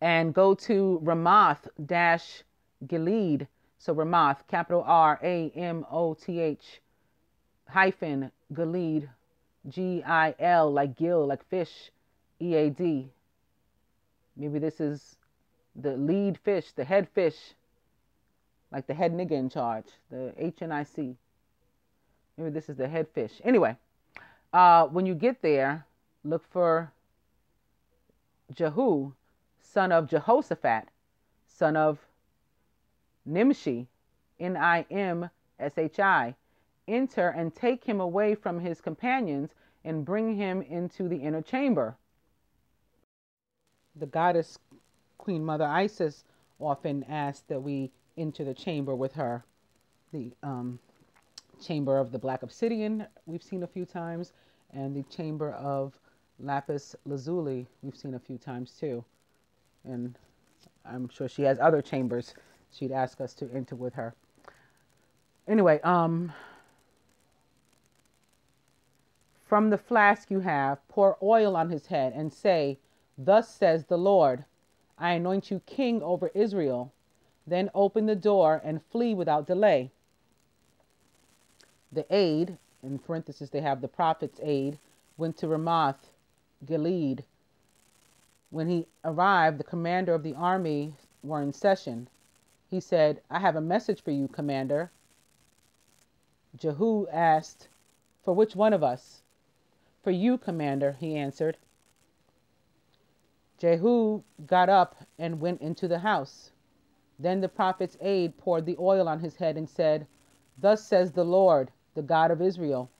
"And go to Ramoth-Gilead. So Ramoth, capital R-A-M-O-T-H hyphen Gilead, G-I-L, like gill, like fish, E-A-D. Maybe this is the lead fish, the head fish, like the head nigga in charge, the H-N-I-C. Maybe this is the head fish. Anyway, when you get there, look for Jehu, son of Jehoshaphat, son of Nimshi, N-I-M-S-H-I. Enter and take him away from his companions and bring him into the inner chamber." The goddess Queen Mother Isis often asked that we enter the chamber with her, the chamber of the black obsidian we've seen a few times, and the chamber of lapis lazuli we've seen a few times too. And I'm sure she has other chambers she'd ask us to enter with her. Anyway, "From the flask you have, pour oil on his head and say, 'Thus says the Lord, I anoint you king over Israel.' Then open the door and flee without delay." The aid, in parentheses they have the prophet's aid, went to Ramoth Gilead. When he arrived, the commander of the army were in session. He said, "I have a message for you, commander." Jehu asked, "For which one of us?" "For you, commander," he answered. Jehu got up and went into the house. Then the prophet's aide poured the oil on his head and said, "Thus says the Lord, the God of Israel,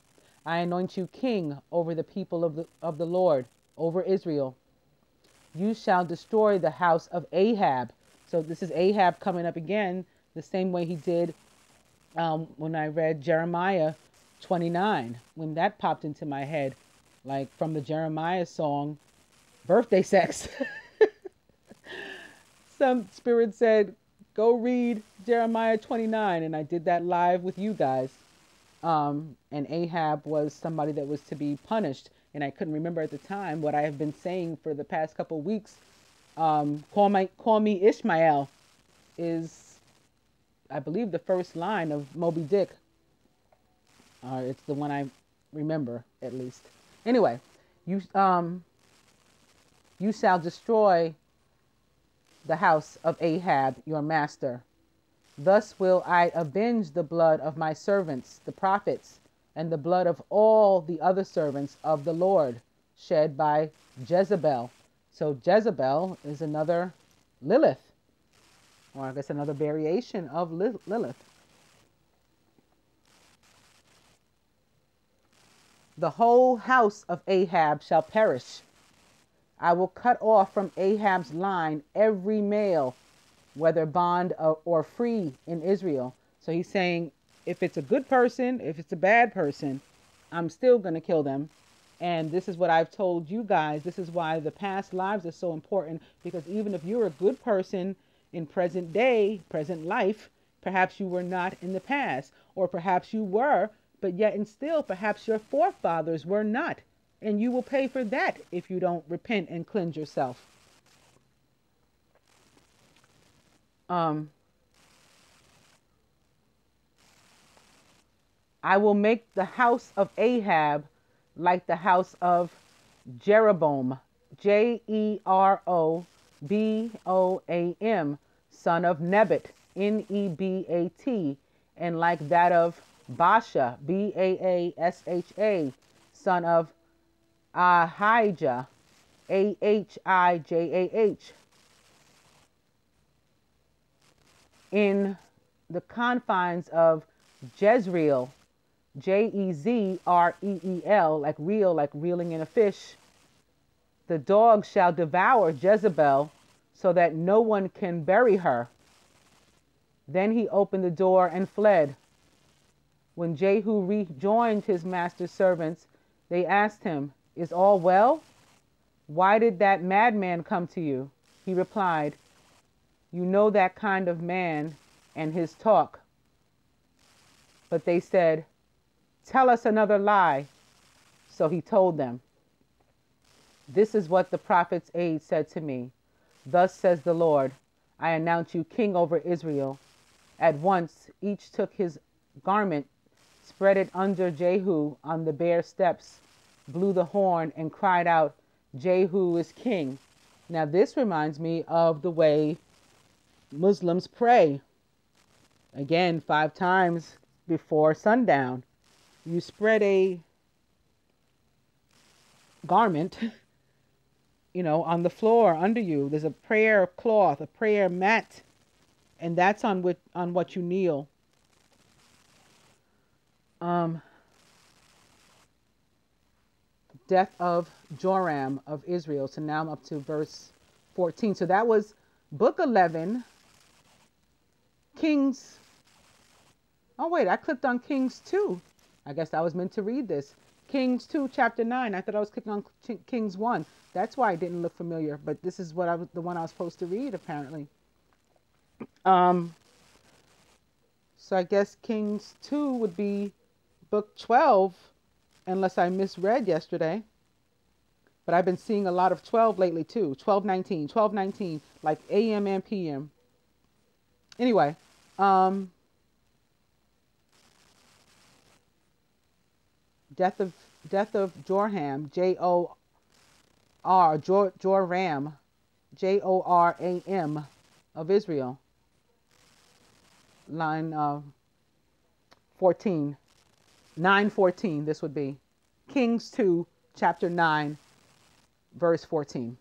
I anoint you king over the people of the Lord, over Israel. You shall destroy the house of Ahab." So this is Ahab coming up again, the same way he did when I read Jeremiah 29, when that popped into my head, like from the Jeremiah song, Birthday Sex. Some spirit said, "Go read Jeremiah 29," and I did that live with you guys. And Ahab was somebody that was to be punished, and I couldn't remember at the time what I have been saying for the past couple of weeks. Call me Ishmael is, I believe, the first line of Moby Dick. It's the one I remember, at least. Anyway, you shall destroy the house of Ahab, your master. Thus will I avenge the blood of my servants, the prophets, and the blood of all the other servants of the Lord, shed by Jezebel. So Jezebel is another Lilith, or I guess another variation of Lilith. The whole house of Ahab shall perish. I will cut off from Ahab's line every male, whether bond or free in Israel. So he's saying, if it's a good person, if it's a bad person, I'm still going to kill them. And this is what I've told you guys. This is why the past lives are so important, because even if you're a good person in present day, present life, perhaps you were not in the past, or perhaps you were, but yet and still, perhaps your forefathers were not. And you will pay for that if you don't repent and cleanse yourself. I will make the house of Ahab like the house of Jeroboam, Jeroboam, son of Nebat, Nebat, and like that of Baasha, Baasha, son of Ahijah, Ahijah, in the confines of Jezreel, Jezreel, like reel, like reeling in a fish. The dog shall devour Jezebel so that no one can bury her. Then he opened the door and fled. When Jehu rejoined his master's servants, they asked him, "Is all well? Why did that madman come to you?" He replied, You know that kind of man and his talk. But they said, tell us another lie. So he told them. This is what the prophet's aide said to me. Thus says the Lord, I announce you king over Israel. At once each took his garment, spread it under Jehu on the bare steps, blew the horn, and cried out, Jehu is king. Now this reminds me of the way Muslims pray. Again, 5 times before sundown. You spread a garment, you know, on the floor under you. There's a prayer cloth, a prayer mat, and that's on what you kneel. Death of Joram of Israel. So now I'm up to verse 14. So that was book 11, Kings. Oh, wait, I clicked on Kings 2. I guess I was meant to read this. Kings 2, chapter 9. I thought I was clicking on Kings 1. That's why I didn't look familiar, but this is what the one I was supposed to read, apparently. So I guess Kings 2 would be book 12, unless I misread yesterday. But I've been seeing a lot of 12 lately, too. 12:19, 12:19, like a.m. and p.m. Anyway, Death of Joram, J-O-R, Joram, J-O-R-A-M of Israel. Line 14, 9:14, this would be. Kings 2, chapter 9, verse 14.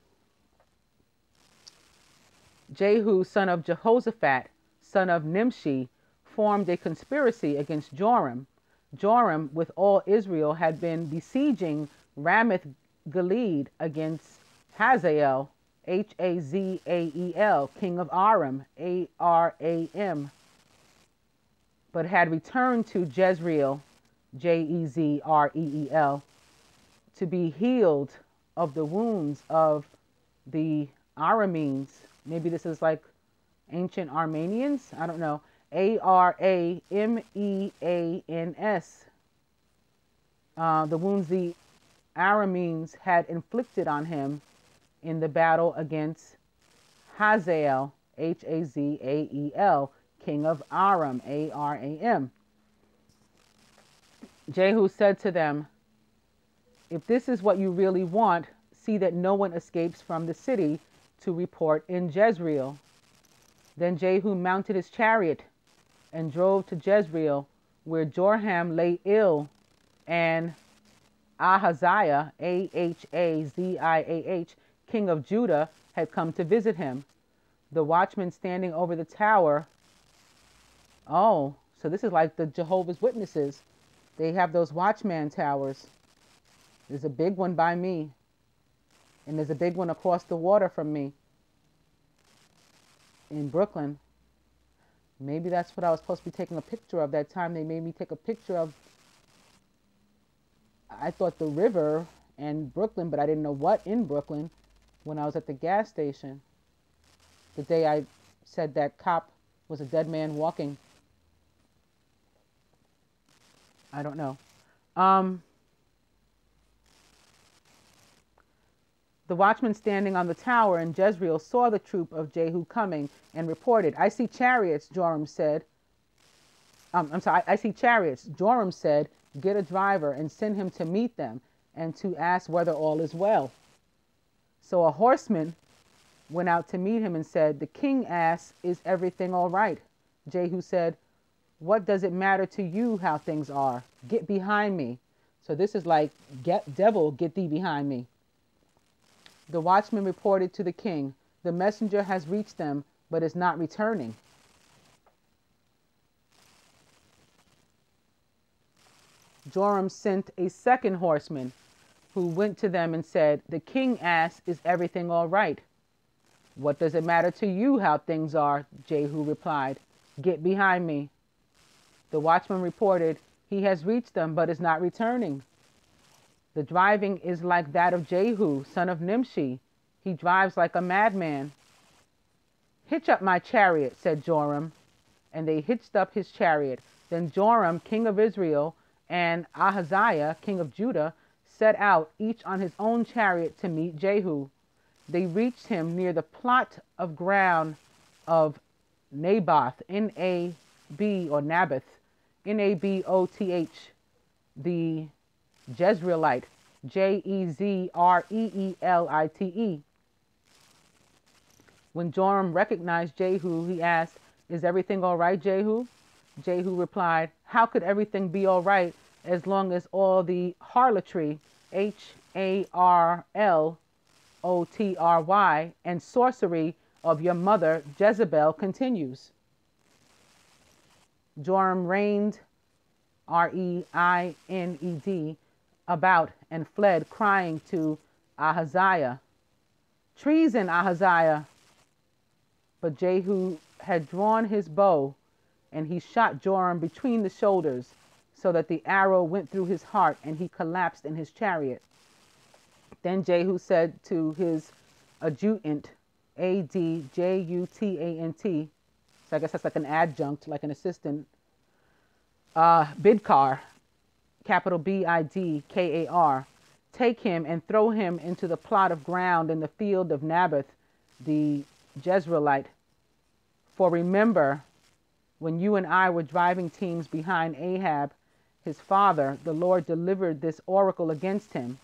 Jehu, son of Jehoshaphat, son of Nimshi, formed a conspiracy against Joram. Joram, with all Israel, had been besieging Ramoth Gilead against Hazael, H-A-Z-A-E-L, king of Aram, A-R-A-M, but had returned to Jezreel, J-E-Z-R-E-E-L, to be healed of the wounds of the Arameans. Maybe this is like ancient Armenians, I don't know. A-R-A-M-E-A-N-S. The wounds the Arameans had inflicted on him in the battle against Hazael, H-A-Z-A-E-L, king of Aram, A-R-A-M. Jehu said to them, if this is what you really want, see that no one escapes from the city to report in Jezreel. Then Jehu mounted his chariot and drove to Jezreel, where Joram lay ill, and Ahaziah, A-H-A-Z-I-A-H, king of Judah, had come to visit him. The watchman standing over the tower. Oh, so this is like the Jehovah's Witnesses. They have those watchman towers. There's a big one by me, and there's a big one across the water from me in Brooklyn. Maybe that's what I was supposed to be taking a picture of that time. They made me take a picture of, I thought, the river and Brooklyn, but I didn't know what in Brooklyn when I was at the gas station. The day I said that cop was a dead man walking. I don't know. The watchman standing on the tower in Jezreel saw the troop of Jehu coming and reported, I see chariots, Joram said. I see chariots. Joram said, get a driver and send him to meet them and to ask whether all is well. So a horseman went out to meet him and said, the king asks, is everything all right? Jehu said, what does it matter to you how things are? Get behind me. So this is like, devil, get thee behind me. The watchman reported to the king, the messenger has reached them, but is not returning. Joram sent a second horseman who went to them and said, the king asked, is everything all right? What does it matter to you how things are? Jehu replied, get behind me. The watchman reported, he has reached them, but is not returning. The driving is like that of Jehu, son of Nimshi. He drives like a madman. "Hitch up my chariot," said Joram. And they hitched up his chariot. Then Joram, king of Israel, and Ahaziah, king of Judah, set out, each on his own chariot, to meet Jehu. They reached him near the plot of ground of Naboth, Naboth, the Jezreelite, Jezreelite. When Joram recognized Jehu, he asked, "Is everything all right, Jehu?" Jehu replied, "How could everything be all right as long as all the harlotry, harlotry, and sorcery of your mother Jezebel continues?" Joram reigned, reigned, about and fled, crying to Ahaziah, "Treason, Ahaziah!" But Jehu had drawn his bow, and he shot Joram between the shoulders, so that the arrow went through his heart, and he collapsed in his chariot. Then Jehu said to his adjutant, adjutant, so I guess that's like an adjunct, like an assistant, Bidkar, capital B-I-D-K-A-R, "Take him and throw him into the plot of ground in the field of Naboth, the Jezreelite. For remember, when you and I were driving teams behind Ahab, his father, the Lord delivered this oracle against him.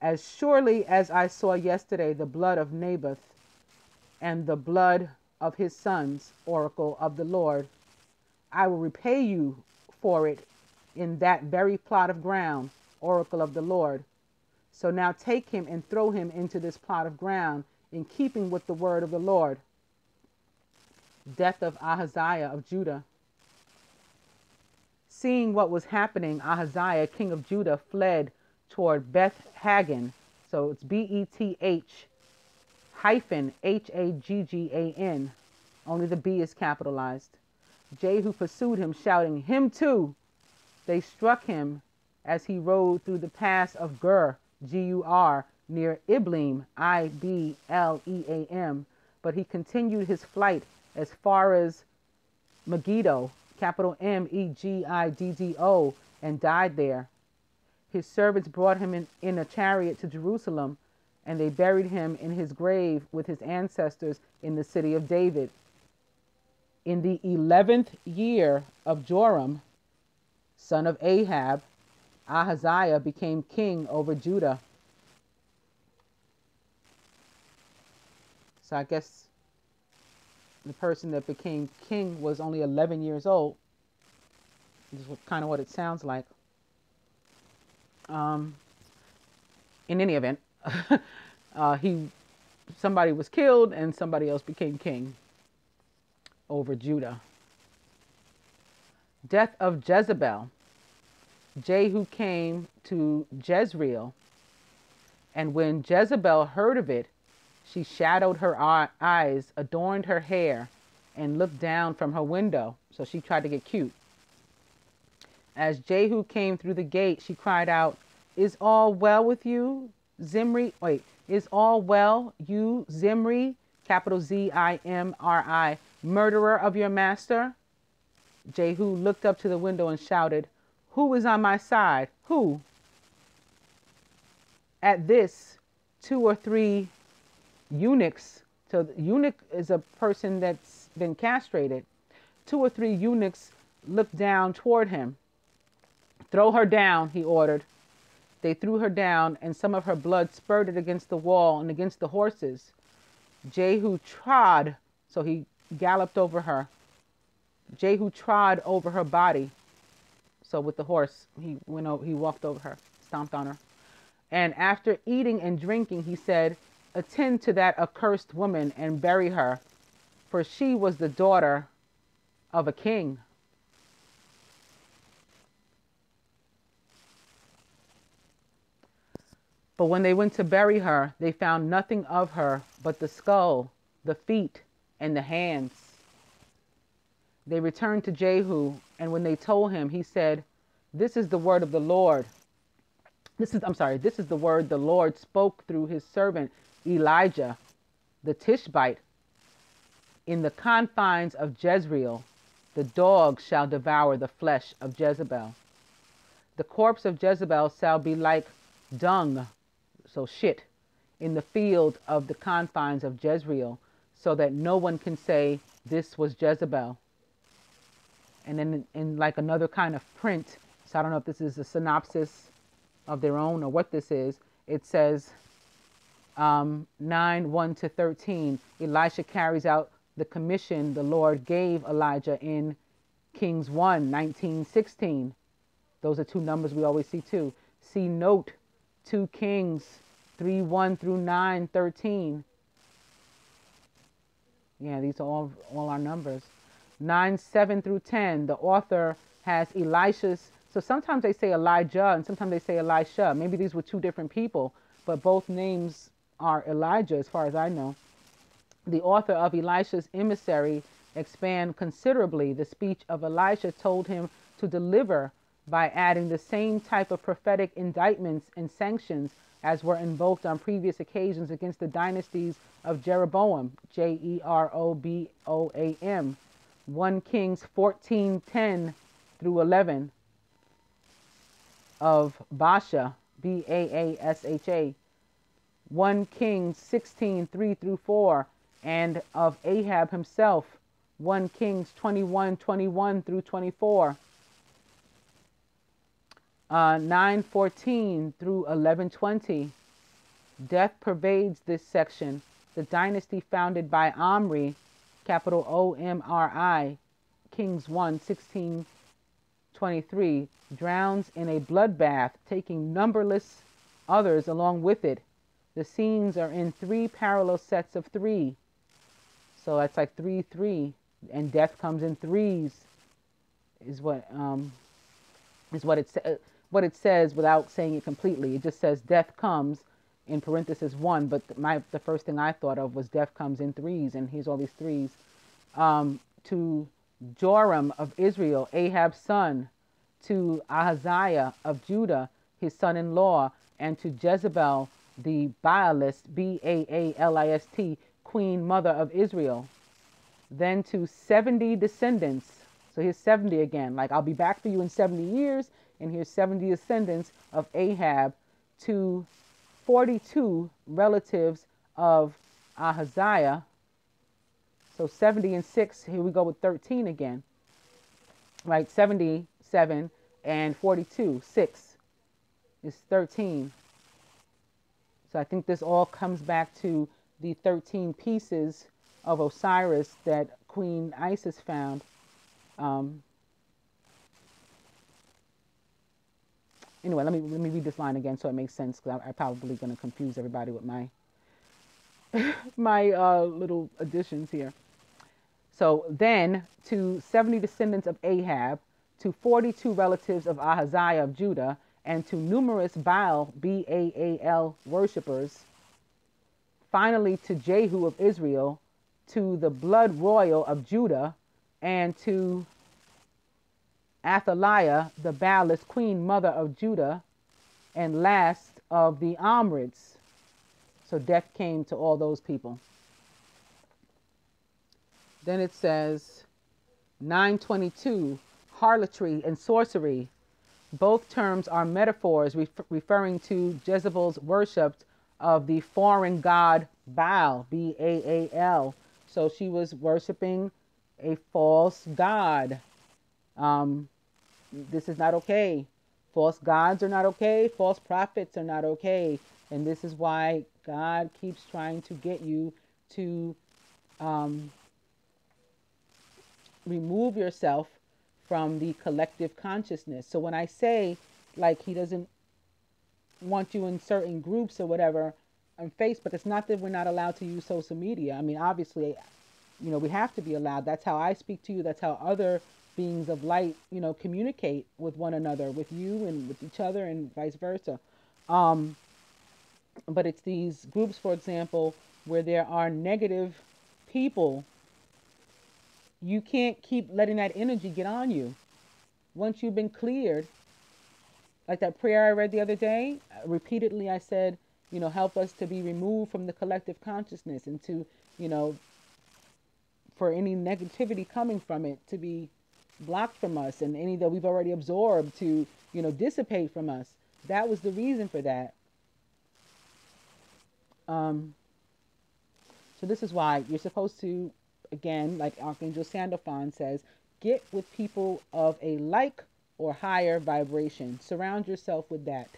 As surely as I saw yesterday the blood of Naboth and the blood of his sons, oracle of the Lord, I will repay you for it in that very plot of ground, oracle of the Lord. So now take him and throw him into this plot of ground in keeping with the word of the Lord." Death of Ahaziah of Judah. Seeing what was happening, Ahaziah, king of Judah, fled toward Beth Hagen. So it's Beth-Hagen. Only the B is capitalized. Jehu pursued him, shouting, "Him too!" They struck him as he rode through the pass of Gur, G-U-R, near Ibleam, I-B-L-E-A-M, but he continued his flight as far as Megiddo, capital M-E-G-I-D-D-O, and died there. His servants brought him in a chariot to Jerusalem, and they buried him in his grave with his ancestors in the city of David. In the 11th year of Joram, son of Ahab, Ahaziah became king over Judah. So I guess the person that became king was only 11 years old. This is kind of what it sounds like. In any event, somebody was killed and somebody else became king over Judah. Death of Jezebel. Jehu came to Jezreel, and when Jezebel heard of it, she shadowed her eyes, adorned her hair, and looked down from her window. So she tried to get cute. As Jehu came through the gate, she cried out, "Is all well with you, Zimri?" "Is all well, you Zimri?" Capital Z-I-M-R-I, murderer of your master? Jehu looked up to the window and shouted, "Who is on my side? Who?" At this, two or three eunuchs — so the eunuch is a person that's been castrated — two or three eunuchs looked down toward him. "Throw her down," he ordered. They threw her down, and some of her blood spurted against the wall and against the horses. Jehu trod — so he galloped over her. Jehu trod over her body. So with the horse, he went over, he walked over her, stomped on her. And after eating and drinking, he said, "Attend to that accursed woman and bury her, for she was the daughter of a king." But when they went to bury her, they found nothing of her but the skull, the feet, and the hands. They returned to Jehu, and when they told him, he said, "This is the word of the Lord. This is the word the Lord spoke through his servant Elijah the Tishbite, in the confines of Jezreel, the dog shall devour the flesh of Jezebel. The corpse of Jezebel shall be like dung, so shit, in the field of the confines of Jezreel, so that no one can say, this was Jezebel. And then in like another kind of print, so I don't know if this is a synopsis of their own or what this is, it says 9:1-13, Elisha carries out the commission the Lord gave Elijah in Kings 1:19-16. Those are two numbers we always see too. See note 2 Kings 3:1-9:13. Yeah, these are all our numbers. 9:7-10, the author has Elisha's. So sometimes they say Elijah and sometimes they say Elisha. Maybe these were two different people, but both names are Elijah as far as I know. The author of Elisha's emissary expand considerably the speech of Elisha told him to deliver by adding the same type of prophetic indictments and sanctions as were invoked on previous occasions against the dynasties of Jeroboam, Jeroboam, 1 Kings 14:10-11, of Baasha, Baasha, 1 Kings 16:3-4, and of Ahab himself, 1 Kings 21:21-24, 9:14-11:20. Death pervades this section. The dynasty founded by Omri, capital O-M-R-I, Kings 1:16-23, drowns in a bloodbath, taking numberless others along with it. The scenes are in 3 parallel sets of 3. So that's like 3, 3, and death comes in 3s, is what it says without saying it completely. It just says death comes in parenthesis 1. But the first thing I thought of was death comes in 3s, and here's all these 3s. To Joram of Israel, Ahab's son, to Ahaziah of Judah, his son-in-law, and to Jezebel the Baalist, B-A-A-L-I-S-T, Queen Mother of Israel, then to 70 descendants. So here's 70 again, like I'll be back for you in 70 years, and here's 70 descendants of Ahab, to 42 relatives of Ahaziah. So 70 and 6, here we go with 13 again, right? 77 and 42, 6 is 13. So I think this all comes back to the 13 pieces of Osiris that Queen Isis found. Anyway, let me read this line again so it makes sense, because I'm probably going to confuse everybody with my little additions here. So then to 70 descendants of Ahab, to 42 relatives of Ahaziah of Judah, and to numerous Baal, B-A-A-L, worshippers. Finally, to Jehu of Israel, to the blood royal of Judah, and to Athaliah, the Baalist, Queen Mother of Judah, and last of the Omrids. So death came to all those people. Then it says, 9:22, harlotry and sorcery. Both terms are metaphors referring to Jezebel's worship of the foreign god Baal, B-A-A-L. So she was worshiping a false god. This is not okay. False gods are not okay. False prophets are not okay. And this is why God keeps trying to get you to remove yourself from the collective consciousness. So when I say, like, he doesn't want you in certain groups or whatever on Facebook, it's not that we're not allowed to use social media. I mean, obviously, you know, we have to be allowed. That's how I speak to you. That's how other beings of light, you know, communicate with one another, with you and with each other and vice versa. But it's these groups, for example, where there are negative people. You can't keep letting that energy get on you. Once you've been cleared, like that prayer I read the other day, repeatedly I said, you know, help us to be removed from the collective consciousness and to, you know, for any negativity coming from it to be blocked from us and any that we've already absorbed to, you know, dissipate from us. That was the reason for that. So this is why you're supposed to, again, like Archangel Sandalphon says, get with people of a like or higher vibration. Surround yourself with that.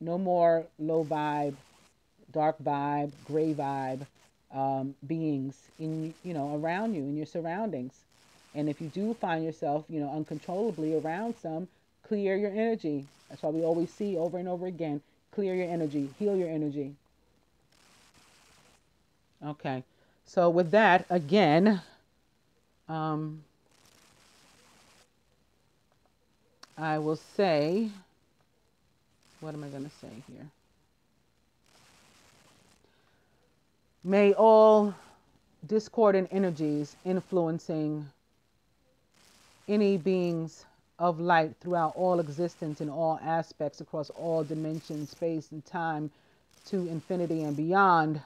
No more low vibe, dark vibe, gray vibe beings in, you know, around you, in your surroundings. And if you do find yourself, you know, uncontrollably around some, clear your energy. That's why we always see over and over again, clear your energy, heal your energy. Okay. So with that, again, I will say, what am I going to say here? May all discordant energies influencing any beings of light throughout all existence in all aspects across all dimensions, space and time to infinity and beyond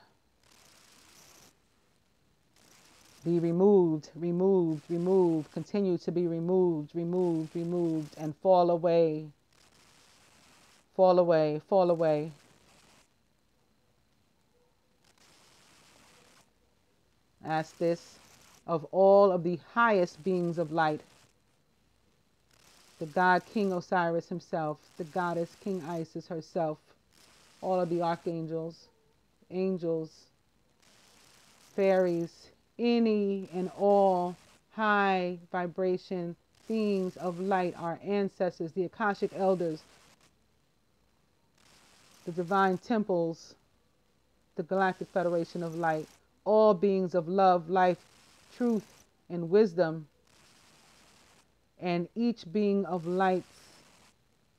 be removed, removed, removed, continue to be removed, removed, removed, and fall away, fall away, fall away. Ask this of all of the highest beings of light, the God King Osiris himself, the goddess King Isis herself, all of the archangels, angels, fairies, any and all high vibration beings of light, our ancestors, the Akashic elders, the divine temples, the Galactic Federation of Light, all beings of love, life, truth, and wisdom, and each being of light's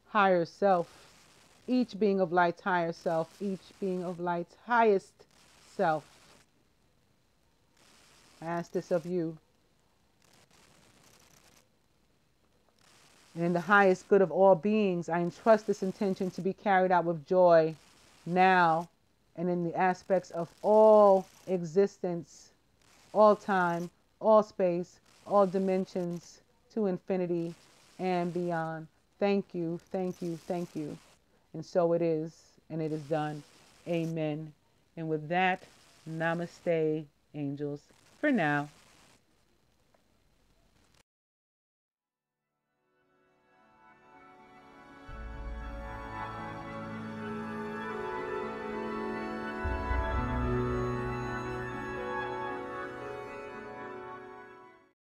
higher self, each being of light's higher self, each being of light's highest self. I ask this of you. And in the highest good of all beings, I entrust this intention to be carried out with joy now and in the aspects of all existence, all time, all space, all dimensions, to infinity and beyond. Thank you, thank you, thank you. And so it is, and it is done. Amen. And with that, namaste, angels. For now.